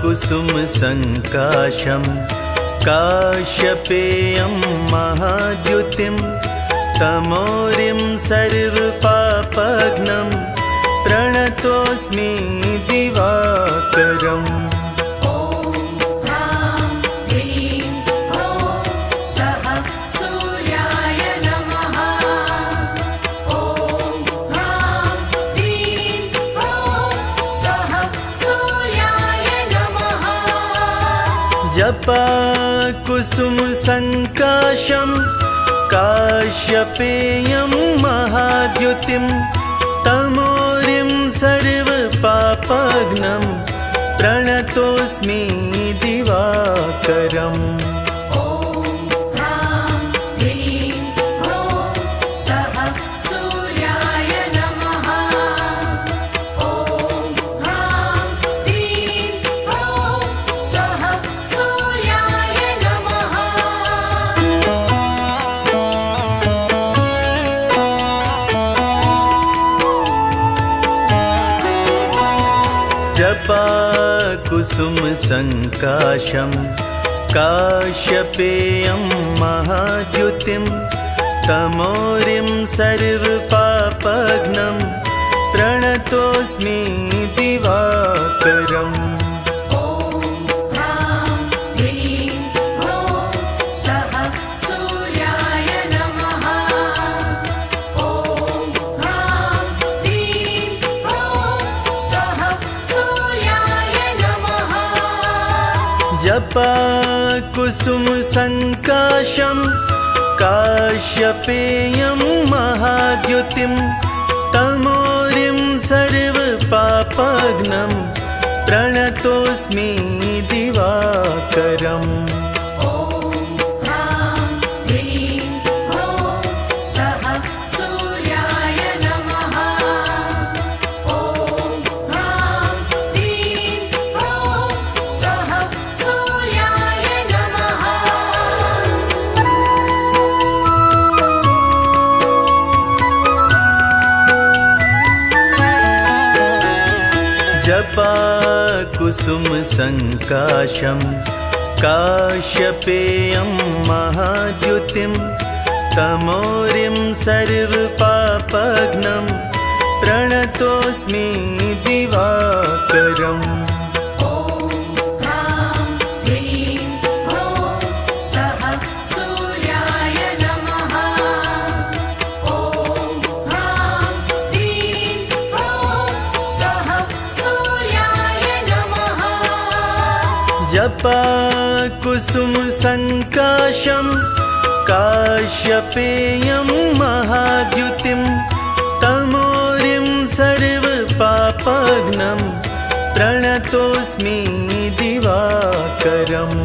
कुसुम संकाशम काश्यपेयम महाद्युतिम तमोरिम सर्वपापघ्नं प्रणतोऽस्मि दिवाकरम्। कुसुम संकाशम काश्यपेयम महाद्युतिम तमोरिम सर्वपापघ्नं प्रणतोऽस्मि दिवाकरम्। कुसुम संकाशम काश्यपेयम महाद्युतिम तमोरिम सर्वपापघ्नं प्रणतोऽस्मि दिवाकरम्। कुसुम संकाशम काश्यपेयम महाद्युतिम तमोरिम सर्वपापघ्नं प्रणतोऽस्मि दिवाकरम्। कुसुम संकाशम काश्यपेयम महाद्युतिम तमोरिम सर्वपापघ्नं प्रणतोऽस्मि दिवाकरम्। कुसुम संकाशम काश्यपेयम महाद्युतिम तमोरिम सर्वपापघ्नं प्रणतोऽस्मि दिवाकरम्।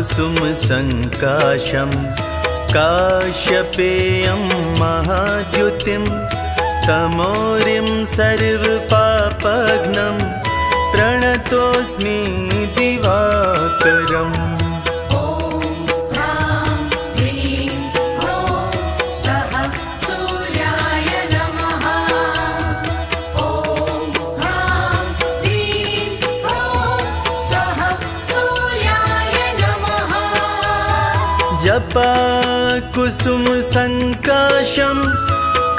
कुसुम संकाशम काश्यपेयम महाद्युतिम तमोरिम सर्वपापघ्नं प्रणतोस्मि दिवाकरम्। ॐ ह्रां ह्रीं ह्रौं सः सूर्याय नमः। ॐ ह्रां ह्रीं ह्रौं सः सूर्याय नमः। जपा कुसुम संकाशम्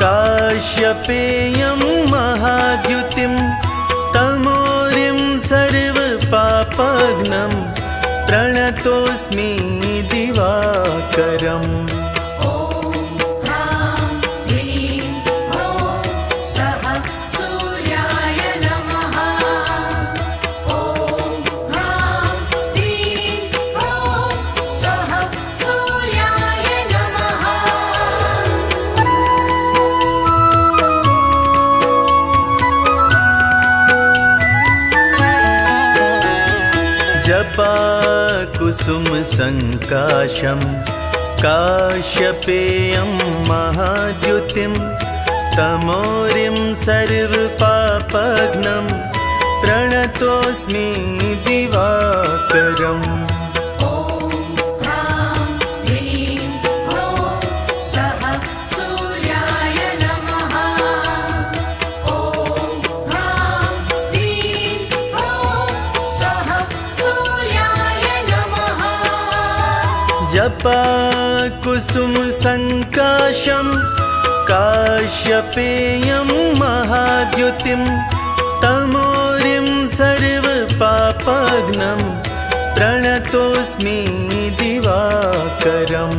काश्यपेयं महाद्युतिं तमोरिं सर्वपापघ्नं प्रणतोऽस्मि दिवाकरम्। ॐ ह्रां ह्रीं ह्रौं सः सूर्याय नमः। ॐ ह्रां ह्रीं ह्रौं सः सूर्याय नमः। जपा कुसुम संकाशं काश्यपेयं महाद्युतिं तमोरिं सर्वपापघ्नं प्रणतोऽस्मि दिवाकरम्।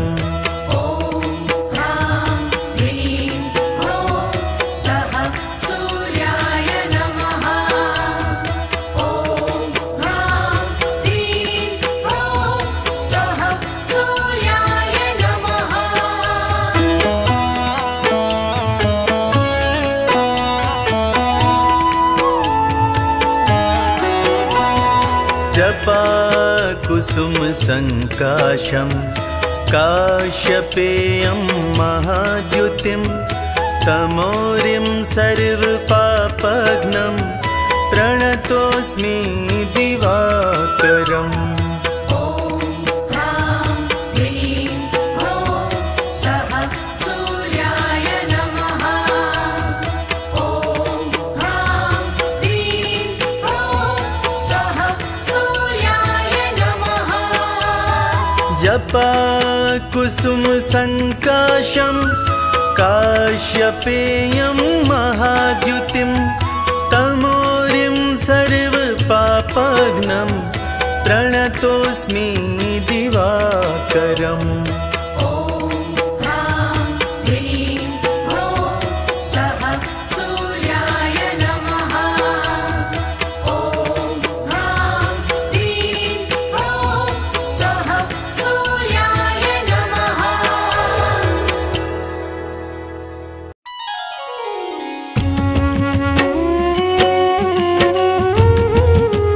ॐ ह्रां ह्रीं ह्रौं सः सूर्याय नमः। ॐ ह्रां ह्रीं ह्रौं सः सूर्याय नमः। जपा कुसुम संकाशं काश्यपेयं महाद्युतिं तमोरिं सर्वपापघ्नं प्रणतोऽस्मि दिवाकरम्। ॐ ह्रां ह्रीं ह्रौं सः सूर्याय नमः। ॐ ह्रां ह्रीं ह्रौं सः सूर्याय नमः। जपा कुसुम संकाशं काश्यपेयं महाद्युतिं तमोरिं सर्वपापघ्नं प्रणतोऽस्मि दिवाकरम्। ॐ ह्रां ह्रीं ह्रौं सः सूर्याय नमः। ॐ ह्रां ह्रीं ह्रौं सः सूर्याय नमः। जपा कुसुम संकाशं काश्यपेयं महाद्युतिं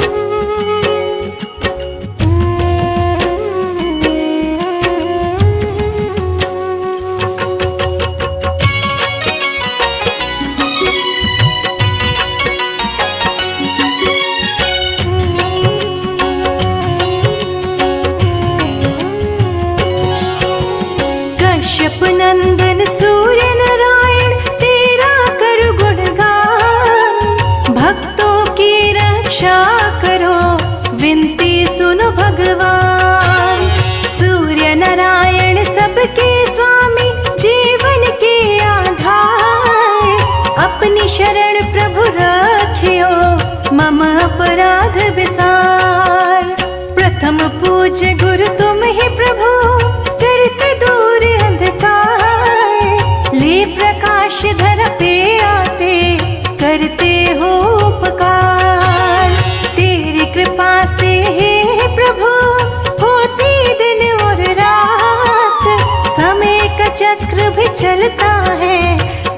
तमोरिं सर्वपापघ्नं प्रणतोऽस्मि दिवाकरम्। ॐ ह्रां ह्रीं ह्रौं सः सूर्याय नमः। ॐ ह्रां ह्रीं ह्रौं सः सूर्याय नमः। कश्यप नंदन सूर्य नारायण तेरा करो गुणगान, भक्तों की रक्षा करो विनती सुनो भगवान। सूर्य नारायण सबके स्वामी जीवन के आधार, अपनी शरण प्रभु रखियो मम अपराध बिसार। प्रथम पूज्य गुरु तुम ही प्रभु करते दूर अंधकार, ले प्रकाश धर पे आते करते हो उपकार। तेरी कृपा से हे प्रभु होती दिन और रात, समय का चक्र भी चलता है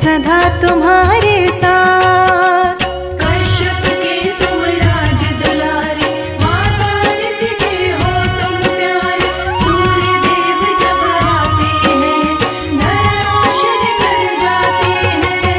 सदा तुम्हारे साथ। कश्यप के तुम राज दुलारे, माता दिति के हो तुम प्यारे। सूर्य देव जब आते हैं धराशर कर जाते हैं।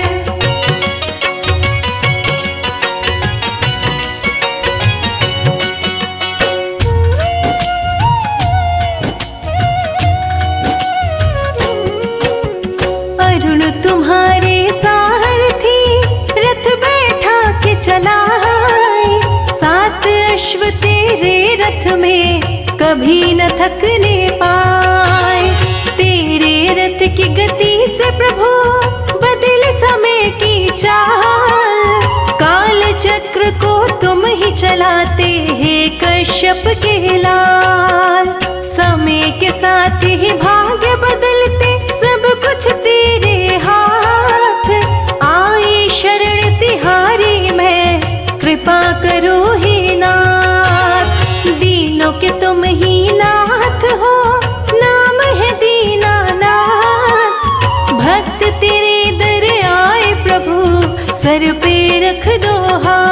रहे कभी न थकने पाए। तेरे रथ की गति से प्रभु बदल समय की चाल, काल चक्र को तुम ही चलाते हैं कश्यप के लाल। समय के साथ ही भाग्य बदलते सब कुछ तेरे हाथ, आए शरण तिहारी मैं कृपा करो हे नाथ। दीनों के तुम ही नाथ हो, नाम है दीनानाथ। भक्त तेरे दर आए प्रभु, सर पे रख दो हाथ।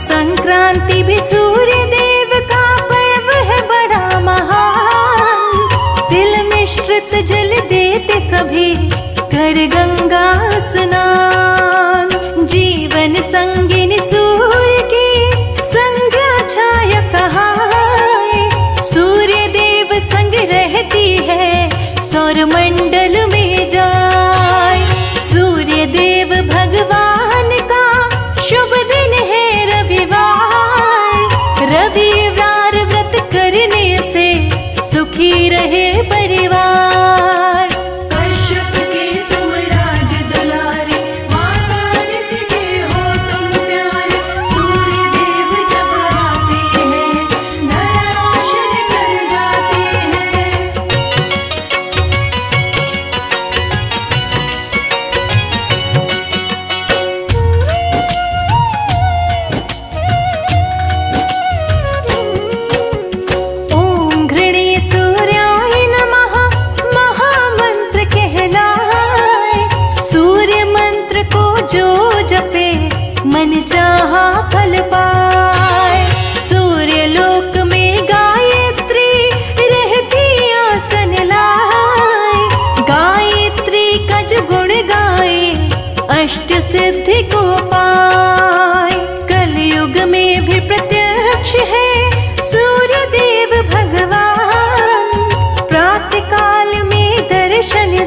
संक्रांति भी सूर्य देव का पर्व है बड़ा महान। तिल मिश्रित जल देते सभी कर गंगा स्नान। जीवन संगिनी सूर्य की संज्ञा छाया कहा, सूर्य देव संग रहती है सौरमंडल में जाए। सूर्य देव भगवान का शुभ दिन है रविवार, व्रत करने से सुखी रहे परिवार। कश्यप के तुम राज दुलारे,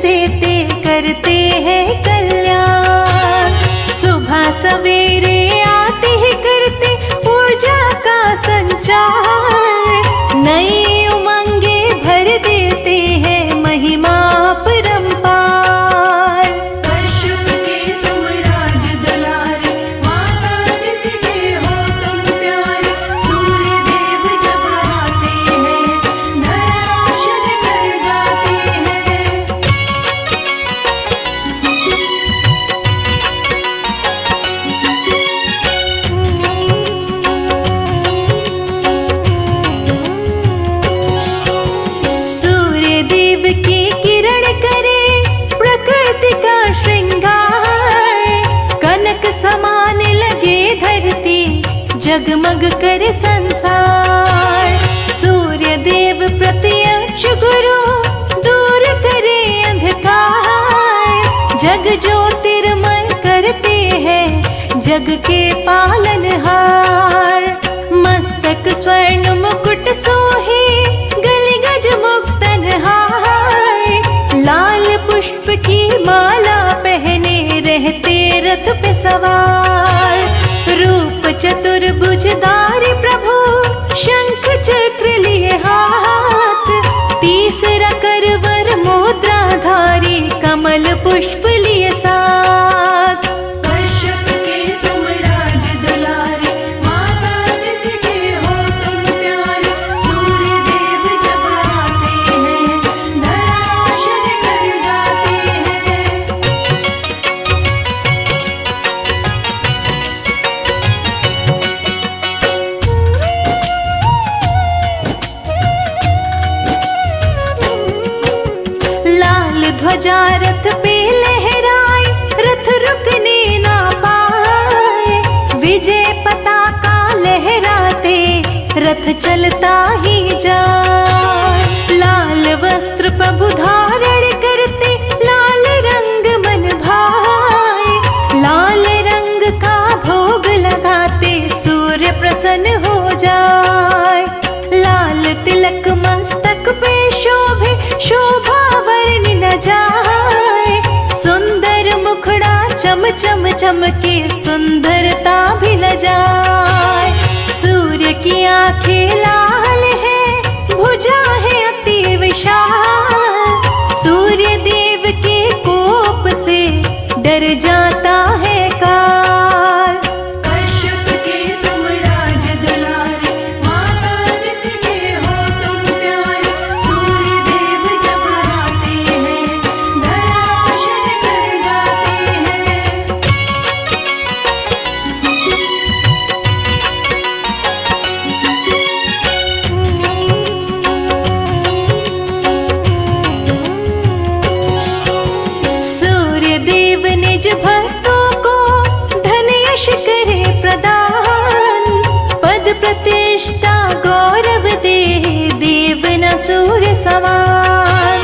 देते करते हैं कल्याण। सुबह सवेरे आते हैं करते ऊर्जा का संचार। नई उमंगे भर देते हैं महिमा परंपार। कश्यप के तुम राज दुलारे, माता दिखते हो तुम प्यारे। सूर्य देव जब आते हैं धराशर कर जाते हैं। सूर्य देव की किरण करे प्रकृति का श्रृंगार। कनक समान लगे धरती, जगमग करे संसार। सूर्य देव प्रत्यक्ष गुरु, दूर करे अंधकार। जग ज्योतिर्मय करते हैं जग के पालनहार। मस्तक स्वर्ण मुकुट सोहे, गलगज मुक्तनहार। लाल पुष्प की माला पहने रहते रथ पे सवार। रूप चतुर्भुजधारी प्रभु, शंख चक्र लिए हाथ। तीसरा करवर मुद्राधारी, कमल पुष्प लिए साथ। कश्यप के तुम राज दुलारे, माता दिखते हो तुम प्यारे। सूर्य देव जब आते हैं धराशर कर जाते हैं। लाल ध्वजा रथ पे लहराए, रथ रुकने ना पाए। विजय पताका लहराते रथ चलता ही जाए। लाल वस्त्र प्रभु धारण करते, लाल रंग मन भाए। लाल रंग का भोग लगाते सूर्य प्रसन्न हो जाए। लाल तिलक मस्तक पे शोभे, शोभा वर्णि न जाए। सुंदर मुखड़ा चम चम चमके, सुंदरता भी न जाए। सूर्य की आंखें लाल है, भुजा है अति विशाल। सूर्य देव के कोप से डर जाता है काल। कश्यप के तुम राज दुलारे, माता दिखते हो तुम प्यारे। सूर्य देव जब आते हैं धराशर कर जाते हैं। सूर्य देव निज भक्तों को धन यश करे प्रदान। पद प्रतिष्ठा गौरव दे, देव न सूर्य समान।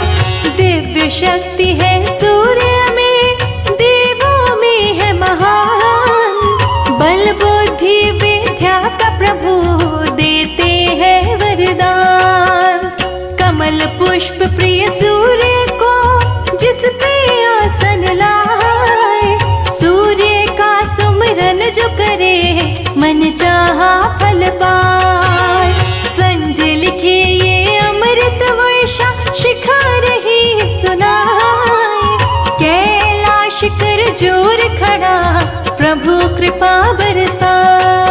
दिव्य शक्ति है सूर्य में, देवों में है महान। बल बुद्धि विद्या का प्रभु, देते हैं वरदान। कमल पुष्प प्रिय सूर्य को, जिस पे आसन लाए। सूर्य का सुमरन जो करे, मन चाहा फल पाए। संजय लिखे ये अमृत वर्षा, शिखा रही सुनाए। कैलाश कर जोर खड़ा, प्रभु कृपा बरसाए।